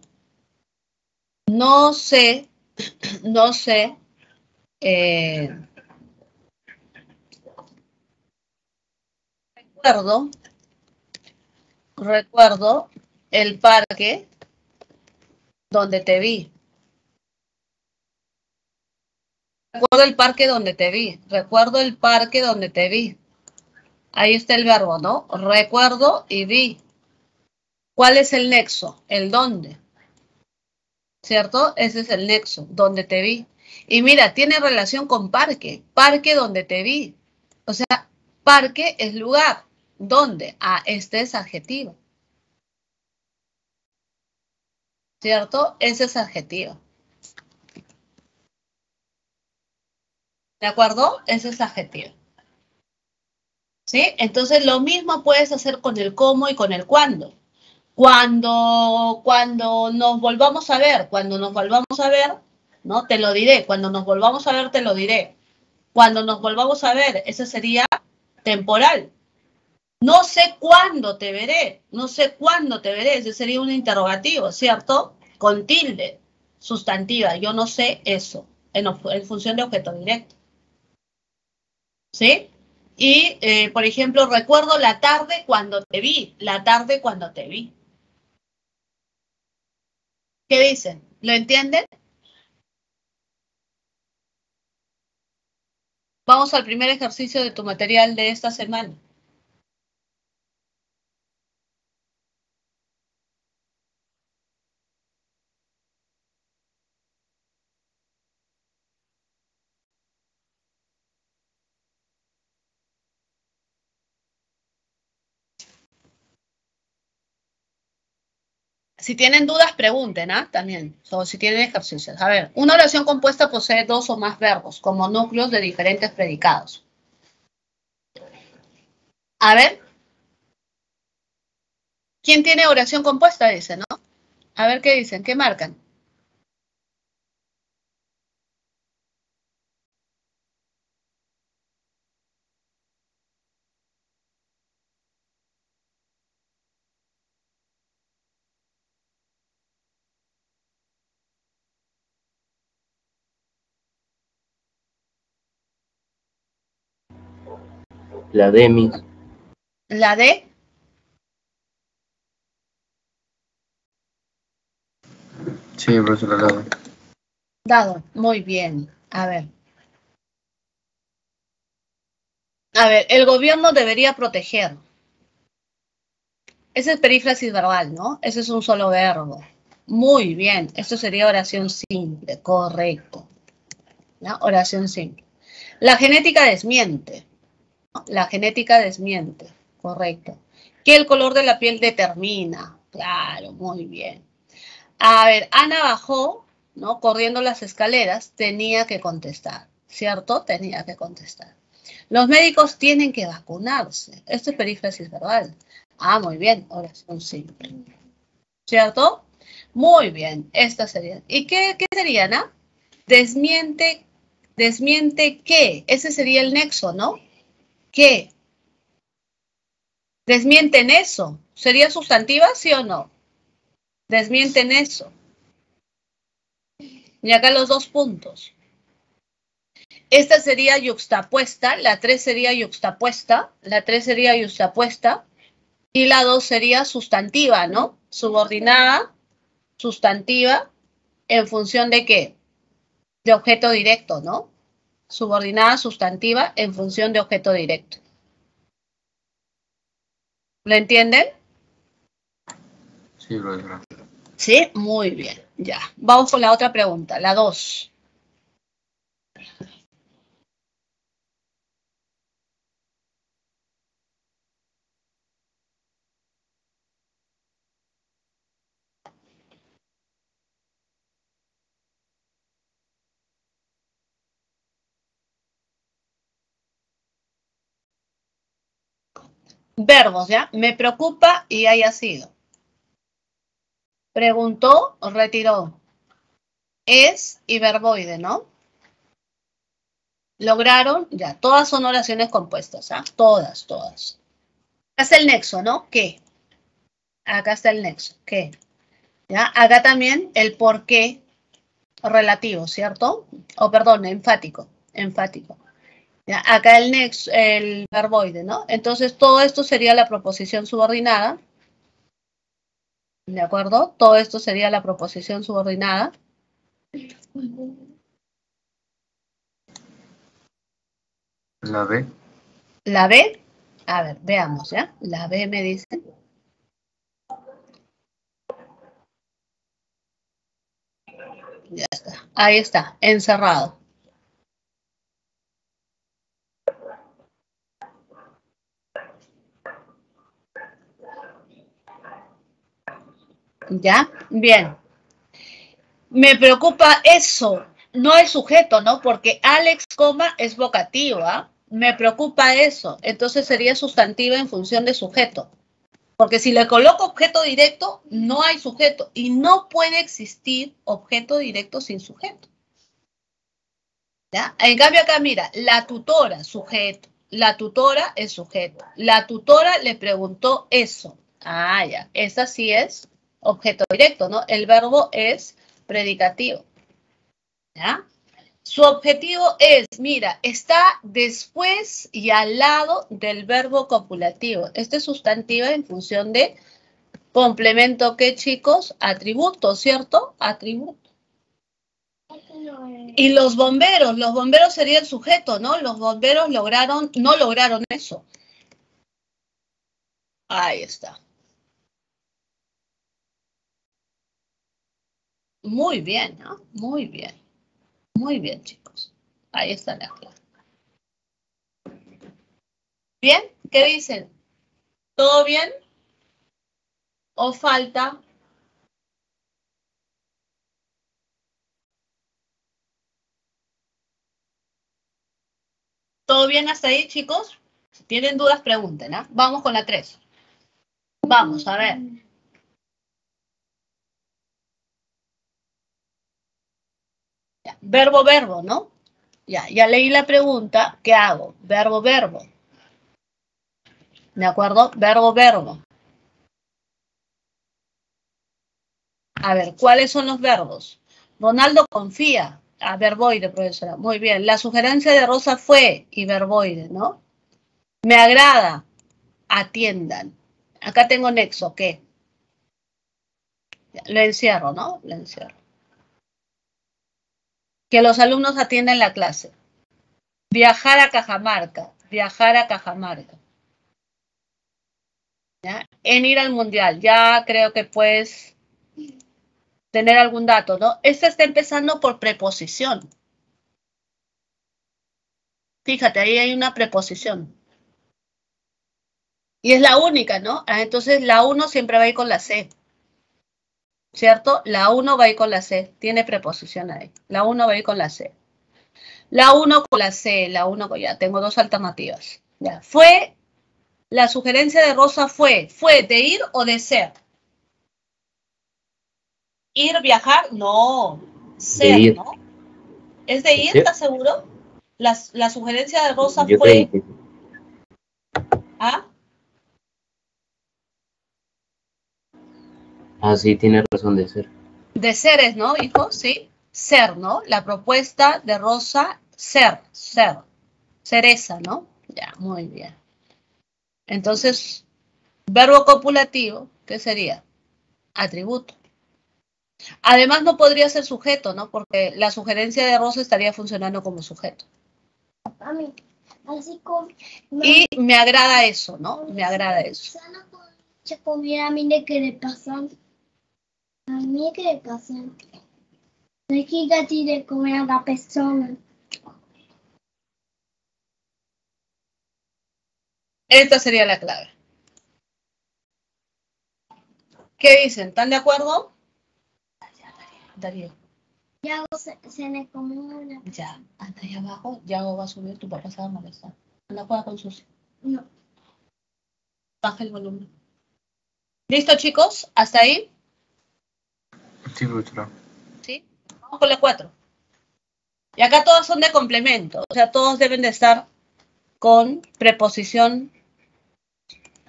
no sé. Recuerdo el parque donde te vi. Recuerdo el parque donde te vi. Ahí está el verbo, ¿no? Recuerdo y vi. ¿Cuál es el nexo? El dónde. ¿Cierto? Ese es el nexo, donde te vi. Y mira, tiene relación con parque. Parque donde te vi. O sea, parque es lugar. ¿Dónde? Ah, este es adjetivo. ¿Cierto? Ese es adjetivo. ¿De acuerdo? Ese es adjetivo. ¿Sí? Entonces, lo mismo puedes hacer con el cómo y con el cuándo. Cuando nos volvamos a ver, ¿no? Te lo diré. Cuando nos volvamos a ver, ese sería temporal. No sé cuándo te veré, ese sería un interrogativo, ¿cierto? Con tilde, sustantiva, yo no sé eso, en función de objeto directo. ¿Sí? Y, por ejemplo, recuerdo la tarde cuando te vi, ¿Qué dicen? ¿Lo entienden? Vamos al primer ejercicio de tu material de esta semana. Si tienen dudas, pregunten, ¿ah? También, o si tienen ejercicios. A ver, una oración compuesta posee dos o más verbos como núcleos de diferentes predicados. A ver. ¿Quién tiene oración compuesta? Dice, ¿no? A ver qué dicen, qué marcan. La de mis. ¿La de? Sí, profesora, la de. Dado, muy bien. A ver. El gobierno debería proteger. Ese es perífrasis verbal, ¿no? Ese es un solo verbo. Muy bien. Esto sería oración simple, correcto. ¿No? Oración simple. La genética desmiente. La genética desmiente, correcto. Que el color de la piel determina, claro, muy bien. A ver, Ana bajó, ¿no? Corriendo las escaleras, tenía que contestar, ¿cierto? Tenía que contestar. Los médicos tienen que vacunarse. Esto es perífrasis verbal. Ah, muy bien, oración simple. ¿Cierto? Muy bien, estas serían. ¿Y qué sería, Ana? Desmiente qué. Ese sería el nexo, ¿no? ¿Qué? Desmienten eso. ¿Sería sustantiva, sí o no? Desmienten eso. Y acá los dos puntos. Esta sería yuxtapuesta, la 3 sería yuxtapuesta, y la 2 sería sustantiva, ¿no? Subordinada, sustantiva, ¿en función de qué? De objeto directo, ¿no? subordinada sustantiva en función de objeto directo. ¿Lo entienden? Sí, profesora. Sí, muy bien. Ya. Vamos con la otra pregunta, la 2. Verbos, ¿ya? Me preocupa y haya sido. Preguntó, retiró. Es y verboide, ¿no? Lograron, ya. Todas son oraciones compuestas, ¿ah? Todas, todas. Acá está el nexo, ¿no? ¿Qué? Acá está el nexo, ¿qué? ¿Ya? Acá también el por qué relativo, ¿cierto? O perdón, enfático, enfático. Ya, acá el nexo, el verboide, ¿no? Entonces, todo esto sería la proposición subordinada. ¿De acuerdo? Todo esto sería la proposición subordinada. La B. La B. A ver, veamos, ¿ya? La B me dice. Ya está. Ahí está, encerrado. ¿Ya? Bien. Me preocupa eso. No el sujeto, ¿no? Porque Alex, coma, es vocativa. Me preocupa eso. Entonces sería sustantiva en función de sujeto. Porque si le coloco objeto directo, no hay sujeto. Y no puede existir objeto directo sin sujeto. ¿Ya? En cambio acá, mira, la tutora, sujeto. La tutora es sujeto. La tutora le preguntó eso. Ah, ya. Esa sí es objeto directo, ¿no? El verbo es predicativo. ¿Ya? Su objetivo es, mira, está después y al lado del verbo copulativo. Este es sustantivo en función de complemento, ¿qué, chicos? Atributo, ¿cierto? Atributo. Y los bomberos sería el sujeto, ¿no? Los bomberos lograron, no lograron eso. Ahí está. Muy bien, ¿no? Muy bien. Muy bien, chicos. Ahí está la clave. ¿Bien? ¿Qué dicen? ¿Todo bien? ¿O falta? ¿Todo bien hasta ahí, chicos? Si tienen dudas, pregunten, ¿ah? Vamos con la 3. Vamos, a ver. Verbo, verbo, ¿no? Ya, ya leí la pregunta, ¿qué hago? Verbo, verbo. ¿De acuerdo? Verbo, verbo. A ver, ¿cuáles son los verbos? Ronaldo confía. A verboide, profesora. Muy bien. La sugerencia de Rosa fue y verboide, ¿no? Me agrada. Atiendan. Acá tengo nexo, ¿qué? Lo encierro, ¿no? Lo encierro. Que los alumnos atiendan la clase. Viajar a Cajamarca. Viajar a Cajamarca. ¿Ya? En ir al mundial. Ya creo que puedes tener algún dato, ¿no? Este está empezando por preposición. Fíjate, ahí hay una preposición. Y es la única, ¿no? Entonces la 1 siempre va a ir con la C. ¿Cierto? La 1 va a ir con la C. Tiene preposición ahí. La 1 va a ir con la C. La 1 con la C. La 1 con... Ya, tengo dos alternativas. Ya. Fue. La sugerencia de Rosa fue. ¿Fue de ir o de ser? ¿Ir, viajar? No. Ser, ¿no? ¿Es de ir? ¿Estás seguro? La sugerencia de Rosa fue... ¿Ah? Ah, sí, tiene razón de ser. De seres, ¿no, hijo? Sí. Ser, ¿no? La propuesta de Rosa, ser, ser. Cereza, ¿no? Ya, muy bien. Entonces, verbo copulativo, ¿qué sería? Atributo. Además, no podría ser sujeto, ¿no? Porque la sugerencia de Rosa estaría funcionando como sujeto. a mí. Así como, no. Y me agrada eso, ¿no? Me agrada eso. A mí que le pasan. No es que yo tire comer a la persona. Esta sería la clave. ¿Qué dicen? ¿Están de acuerdo? Darío. Yago se le comió una. Ya, anda ahí abajo. Yago va a subir, tu papá se va a molestar. ¿Anda a jugar con Susi? No. Baja el volumen. ¿Listo, chicos? ¿Hasta ahí? Sí, profesora. ¿Sí? Vamos con la 4. Y acá todos son de complemento. O sea, todos deben de estar con preposición,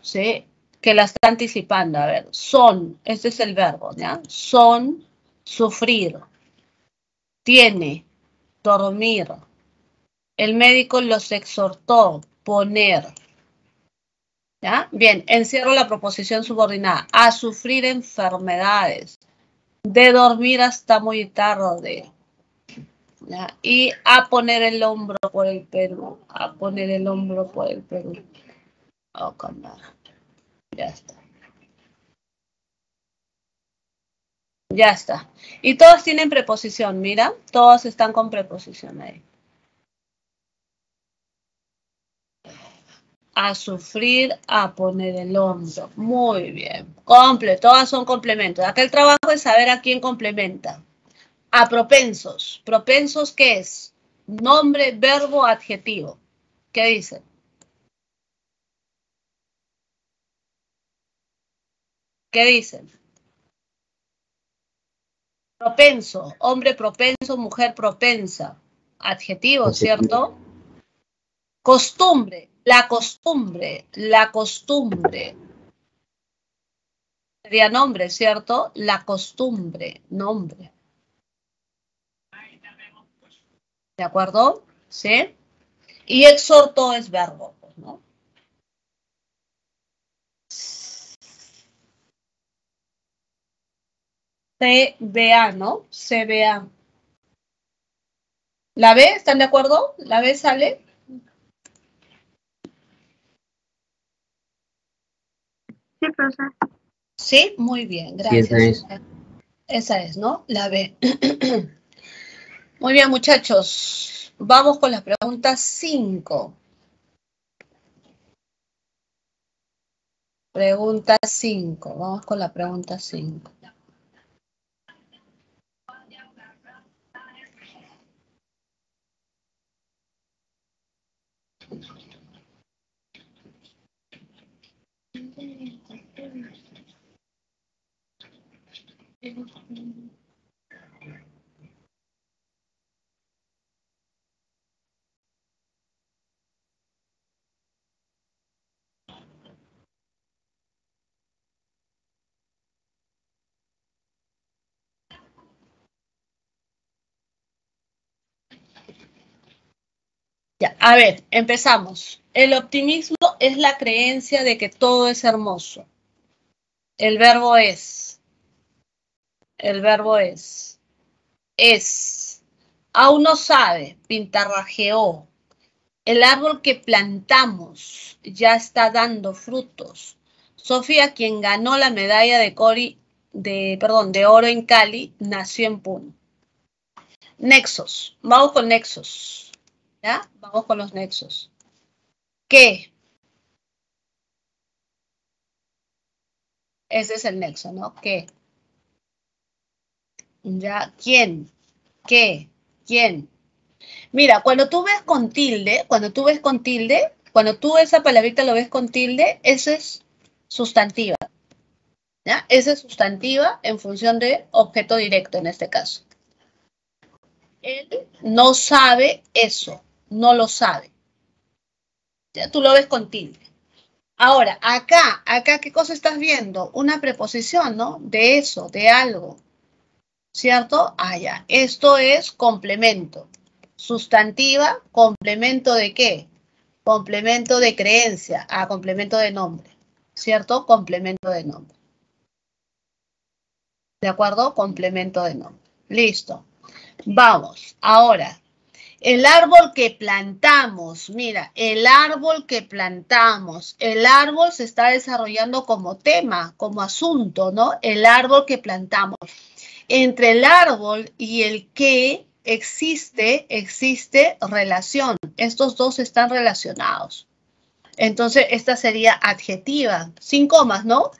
¿sí? Que la está anticipando. A ver, son, este es el verbo, ¿ya? Son, sufrir, tiene, dormir. El médico los exhortó, poner. ¿Ya? Bien, encierro la proposición subordinada. A sufrir enfermedades, de dormir hasta muy tarde. ¿Ya? Y a poner el hombro por el Perú. A poner el hombro por el Perú. Oh, con nada. Ya está. Ya está. Y todos tienen preposición, mira. Todos están con preposición ahí. A sufrir, a poner el hombro. Muy bien. Todas son complementos. Acá el trabajo es saber a quién complementa. A propensos. ¿Propensos qué es? Nombre, verbo, adjetivo. ¿Qué dice? ¿Qué dicen? Propenso, hombre propenso, mujer propensa. Adjetivo, ¿cierto? Costumbre, la costumbre. Sería nombre, ¿cierto? La costumbre, nombre. ¿De acuerdo? ¿Sí? Y exhorto es verbo, ¿no? CBA, ¿no? CBA. ¿La B? ¿Están de acuerdo? ¿La B sale? Sí, profesor. Sí, muy bien, gracias. Sí, esa es, ¿no? La B. Muy bien, muchachos. Vamos con la pregunta 5. Pregunta 5. Vamos con la pregunta 5. Ya, a ver, empezamos. El optimismo es la creencia de que todo es hermoso. El verbo es. El verbo es. Es. Aún no sabe, pintarrajeó. El árbol que plantamos ya está dando frutos. Sofía, quien ganó la medalla de oro en Cali, nació en Puno. Nexos. Vamos con nexos. ¿Ya? Vamos con los nexos. ¿Qué? Ese es el nexo, ¿no? ¿Qué? ¿Ya? ¿Quién? ¿Qué? ¿Quién? Mira, cuando tú esa palabrita lo ves con tilde, esa es sustantiva. ¿Ya? Esa es sustantiva en función de objeto directo en este caso. Él no sabe eso, no lo sabe. Ya tú lo ves con tilde. Ahora, acá, ¿qué cosa estás viendo? Una preposición, ¿no? De eso, de algo. ¿Cierto? Ah, ya. Esto es complemento. Sustantiva, complemento de qué? Complemento de creencia, a complemento de nombre. ¿Cierto? Complemento de nombre. ¿De acuerdo? Complemento de nombre. Listo. Vamos. Ahora, El árbol que plantamos, mira, el árbol que plantamos. El árbol se está desarrollando como tema, como asunto, ¿no? El árbol que plantamos. Entre el árbol y el que existe relación. Estos dos están relacionados. Entonces, esta sería adjetiva, sin comas, ¿no?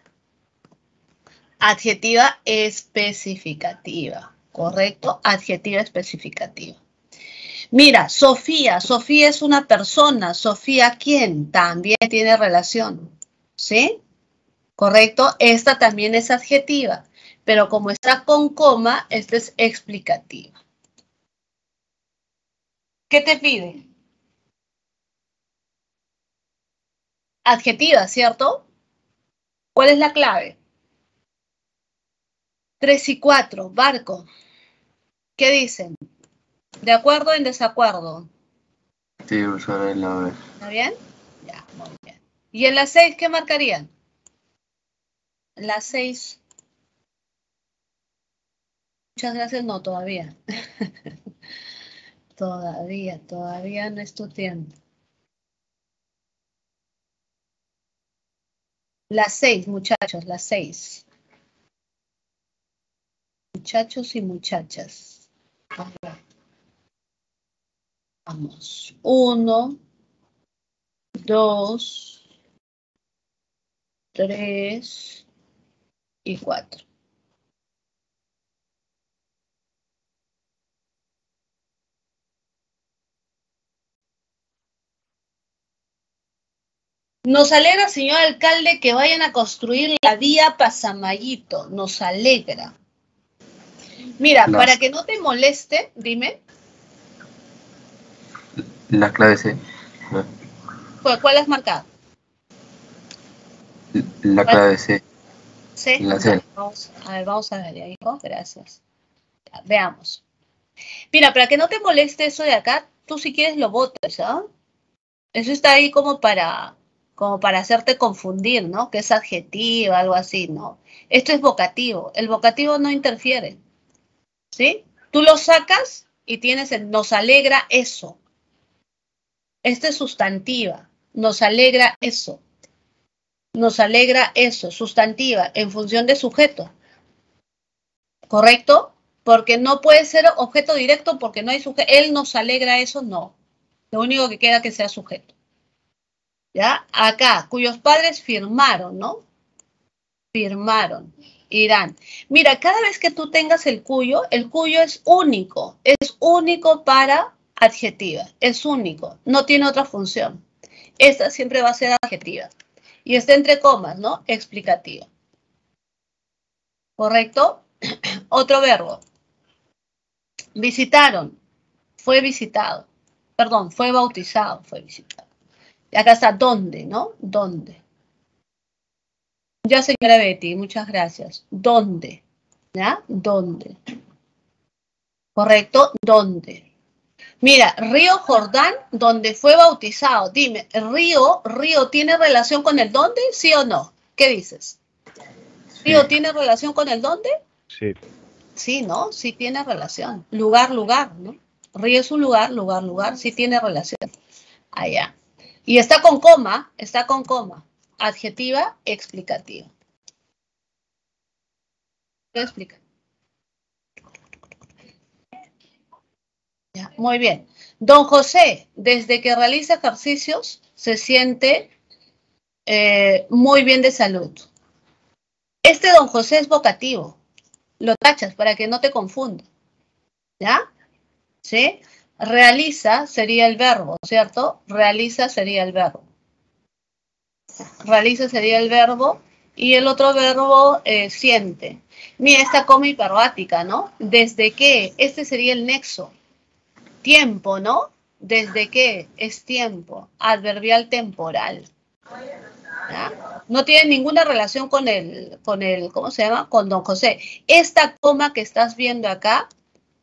Adjetiva especificativa, ¿correcto? Adjetiva especificativa. Mira, Sofía. Sofía es una persona. Sofía, ¿quién? También tiene relación, ¿sí? ¿Correcto? Esta también es adjetiva, pero como está con coma, esta es explicativa. ¿Qué te pide? Adjetiva, ¿cierto? ¿Cuál es la clave? 3 y 4, barco. ¿Qué dicen? ¿De acuerdo o en desacuerdo? Sí, sobre la B. ¿Está bien? Ya, muy bien. ¿Y en la 6 qué marcarían? La 6. Muchas gracias, no, todavía. Todavía no es tu tiempo. Las 6, muchachos, las 6. Muchachos y muchachas. Vamos. 1, 2, 3 y 4. Nos alegra, señor alcalde, que vayan a construir la vía Pasamayito. Nos alegra. Mira, las, para que no te moleste, dime. Las claves C. ¿Cuál has marcado? La clave C. ¿C? La C. Vamos a ver, hijo. Gracias. Ya, veamos. Mira, para que no te moleste eso de acá, tú si quieres lo botas, ¿ah? Eso está ahí como para hacerte confundir, ¿no? Que es adjetivo, algo así, ¿no? Esto es vocativo. El vocativo no interfiere, ¿sí? Tú lo sacas y tienes el nos alegra eso. Esta es sustantiva. Nos alegra eso. Nos alegra eso. Sustantiva en función de sujeto. ¿Correcto? Porque no puede ser objeto directo porque no hay sujeto. Él nos alegra eso, no. Lo único que queda es que sea sujeto. ¿Ya? Acá, cuyos padres firmaron, ¿no? Firmaron, irán. Mira, cada vez que tú tengas el cuyo es único para adjetiva, es único, no tiene otra función. Esta siempre va a ser adjetiva y está entre comas, ¿no? Explicativa. ¿Correcto? Otro verbo. Visitaron, fue visitado, perdón, fue bautizado, fue visitado. Acá está dónde, ¿no? ¿Dónde? Ya, señora Betty, muchas gracias. ¿Dónde? ¿Ya? ¿Dónde? ¿Correcto? ¿Dónde? Mira, Río Jordán, donde fue bautizado. Dime, Río, ¿tiene relación con el dónde? ¿Sí o no? ¿Qué dices? Sí. ¿Río tiene relación con el dónde? Sí. Sí, ¿no? Sí tiene relación. Lugar, ¿no? Río es un lugar. Sí tiene relación. Allá. Y está con coma, adjetiva explicativa. ¿Qué explica? Ya, muy bien. Don José, desde que realiza ejercicios, se siente muy bien de salud. Este don José es vocativo. Lo tachas para que no te confunda. ¿Ya? ¿Sí? Realiza sería el verbo, ¿cierto? Realiza sería el verbo. Realiza sería el verbo y el otro verbo siente. Mira, esta coma hiperbática, ¿no? Desde que, este sería el nexo. Tiempo, ¿no? Desde que es tiempo, adverbial temporal. ¿Ya? No tiene ninguna relación con el, ¿cómo se llama? Con don José. Esta coma que estás viendo acá,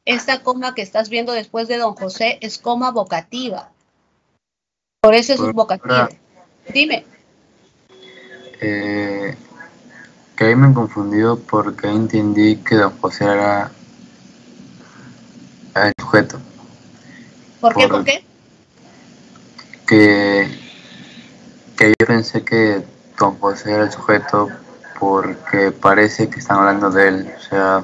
esta coma que estás viendo después de don José es coma vocativa. Por eso es vocativa. Dime. Que ahí me he confundido porque entendí que don José era el sujeto. ¿Por qué? Que yo pensé que Don José era el sujeto porque parece que están hablando de él. O sea,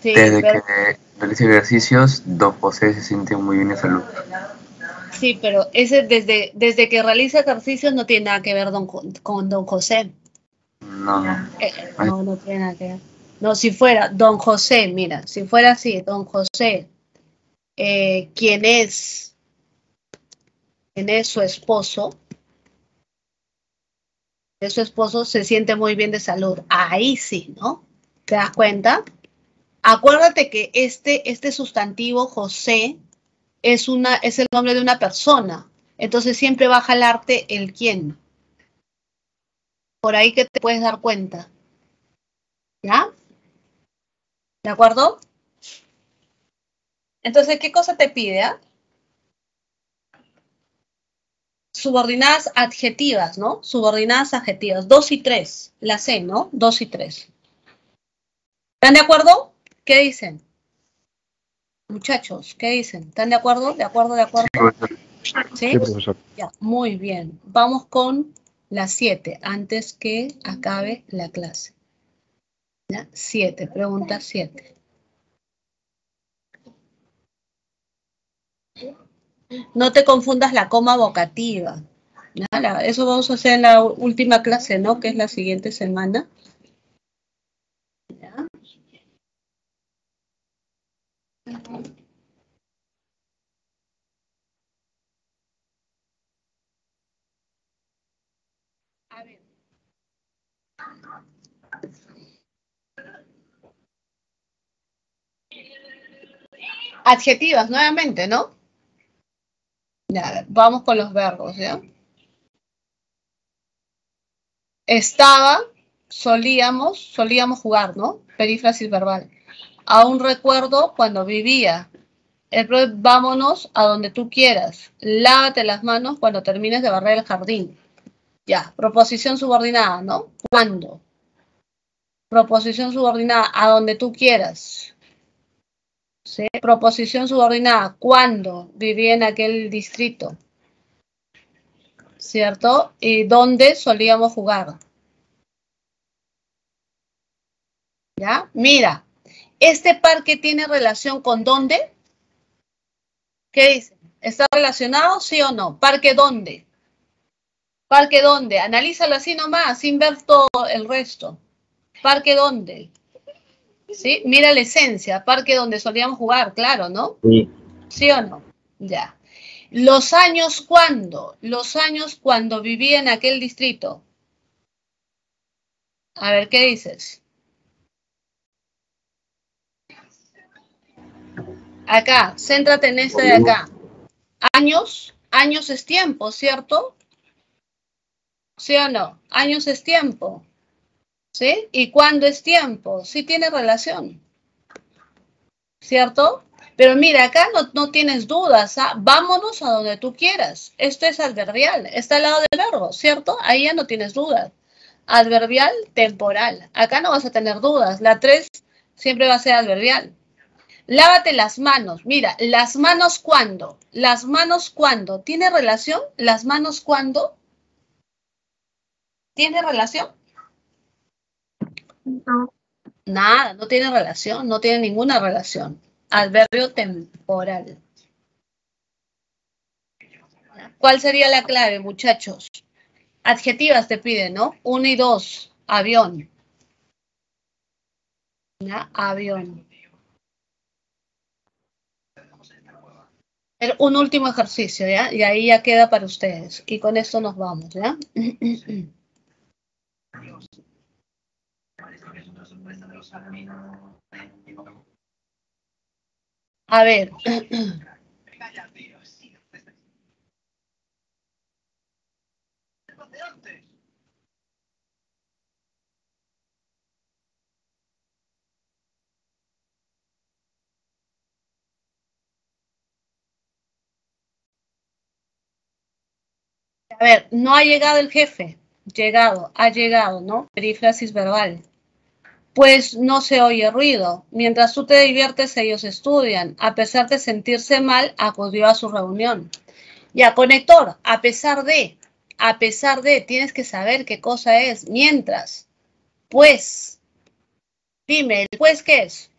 sí, desde que realiza ejercicios, Don José se siente muy bien de salud. Sí, pero ese desde que realiza ejercicios no tiene nada que ver con Don José. No, no tiene nada que ver. No, si fuera Don José, mira, si fuera así, Don José, quien es su esposo, se siente muy bien de salud. Ahí sí, ¿no? ¿Te das cuenta? Acuérdate que este sustantivo José es el nombre de una persona. Entonces siempre va a jalarte el quién. Por ahí que te puedes dar cuenta. ¿Ya? ¿De acuerdo? Entonces, ¿qué cosa te pide? Subordinadas adjetivas, ¿no? Subordinadas adjetivas. 2 y 3. La C, ¿no? 2 y 3. ¿Están de acuerdo? ¿Qué dicen? Muchachos, ¿qué dicen? ¿Están de acuerdo? ¿De acuerdo? ¿De acuerdo? Sí, profesor. Ya, muy bien. Vamos con la 7, antes que acabe la clase. ¿Ya? 7, pregunta 7. No te confundas la coma vocativa. Nada, eso vamos a hacer en la última clase, ¿no? Que es la siguiente semana. ¿Ya? A ver. Adjetivas nuevamente, ¿no? Ya, vamos con los verbos, ¿ya? Estaba, solíamos jugar, ¿no? Perífrasis verbal. Aún recuerdo cuando vivía. Vámonos a donde tú quieras. Lávate las manos cuando termines de barrer el jardín. Ya, proposición subordinada, ¿no? Cuando. Proposición subordinada, a donde tú quieras. ¿Sí? Proposición subordinada, ¿cuándo vivía en aquel distrito? ¿Cierto? ¿Y dónde solíamos jugar? ¿Ya? Mira, ¿este parque tiene relación con dónde? ¿Qué dicen? ¿Está relacionado, sí o no? ¿Parque dónde? ¿Parque dónde? Analízalo así nomás, sin ver todo el resto. ¿Parque dónde? ¿Sí? Mira la esencia, parque donde solíamos jugar, claro, ¿no? Sí. ¿Sí o no? Ya. ¿Los años cuándo? Los años cuando vivía en aquel distrito. A ver, ¿qué dices? Acá, céntrate en esta de acá. Años, años es tiempo, ¿cierto? ¿Sí o no? Años es tiempo. ¿Sí? ¿Y cuándo es tiempo? Sí tiene relación, ¿cierto? Pero mira, acá no tienes dudas, ¿ah? Vámonos a donde tú quieras. Esto es adverbial, está al lado del verbo, ¿cierto? Ahí ya no tienes dudas. Adverbial, temporal. Acá no vas a tener dudas. La 3 siempre va a ser adverbial. Lávate las manos. Mira, las manos cuándo. Las manos cuándo. ¿Tiene relación? Las manos cuándo. ¿Tiene relación? No. Nada, no tiene relación, no tiene ninguna relación. Adverbio temporal. ¿Cuál sería la clave, muchachos? Adjetivas te piden, ¿no? 1 y 2, avión. ¿Ya? Avión. Un último ejercicio, ¿ya? Y ahí ya queda para ustedes. Y con esto nos vamos, ¿ya? A ver. A ver, no ha llegado el jefe. Llegado, ha llegado, ¿no? Perífrasis verbal. pues no se oye ruido. Mientras tú te diviertes, ellos estudian. A pesar de sentirse mal, acudió a su reunión. Ya, conector, a pesar de, tienes que saber qué cosa es. Mientras, pues, dime, pues, ¿qué es?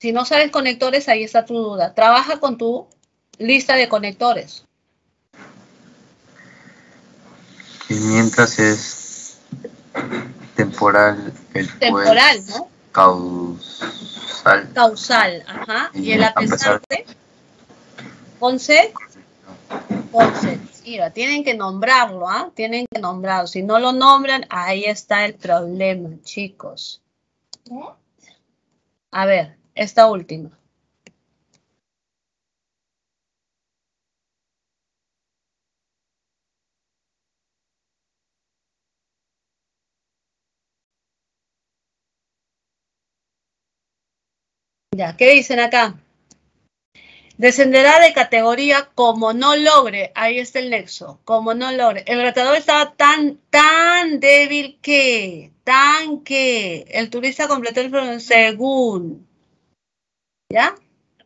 Si no sabes conectores, ahí está tu duda. Trabaja con tu lista de conectores. Y mientras es temporal, el temporal, pues, ¿no? Causal. Causal, ajá. Y el a pesar de... Concept. Mira, tienen que nombrarlo, ¿ah? Tienen que nombrarlo. Si no lo nombran, ahí está el problema, chicos. A ver, esta última. Ya, ¿qué dicen acá? Descenderá de categoría como no logre. Ahí está el nexo. Como no logre. El retador estaba tan débil que, el turista completó el programa según. ¿Ya?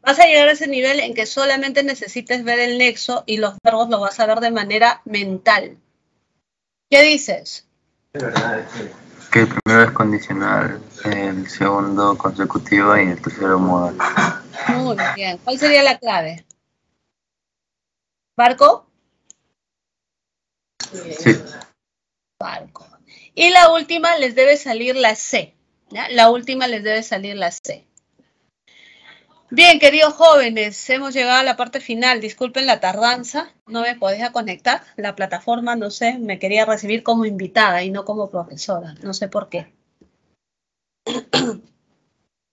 Vas a llegar a ese nivel en que solamente necesites ver el nexo y los verbos los vas a ver de manera mental. ¿Qué dices? Es verdad, es que... Que el primero es condicional, el segundo consecutivo y el tercero modal. Muy bien. ¿Cuál sería la clave? ¿Barco? Sí. Barco. Y la última les debe salir la C. ¿Ya? La última les debe salir la C. Bien, queridos jóvenes, hemos llegado a la parte final. Disculpen la tardanza, no me podía conectar. La plataforma, no sé, me quería recibir como invitada y no como profesora. No sé por qué.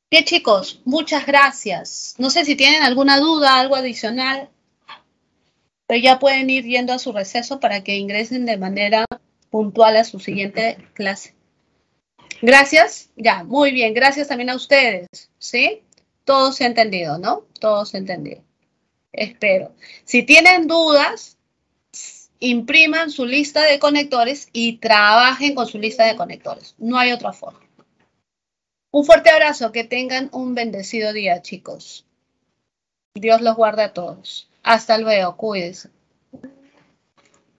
Bien, chicos, muchas gracias. No sé si tienen alguna duda, algo adicional. Pero ya pueden ir yendo a su receso para que ingresen de manera puntual a su siguiente clase. Gracias. Ya, muy bien. Gracias también a ustedes, ¿sí? Todo se ha entendido, ¿no? Todo se ha entendido. Espero. Si tienen dudas, impriman su lista de conectores y trabajen con su lista de conectores. No hay otra forma. Un fuerte abrazo. Que tengan un bendecido día, chicos. Dios los guarde a todos. Hasta luego. Cuídense.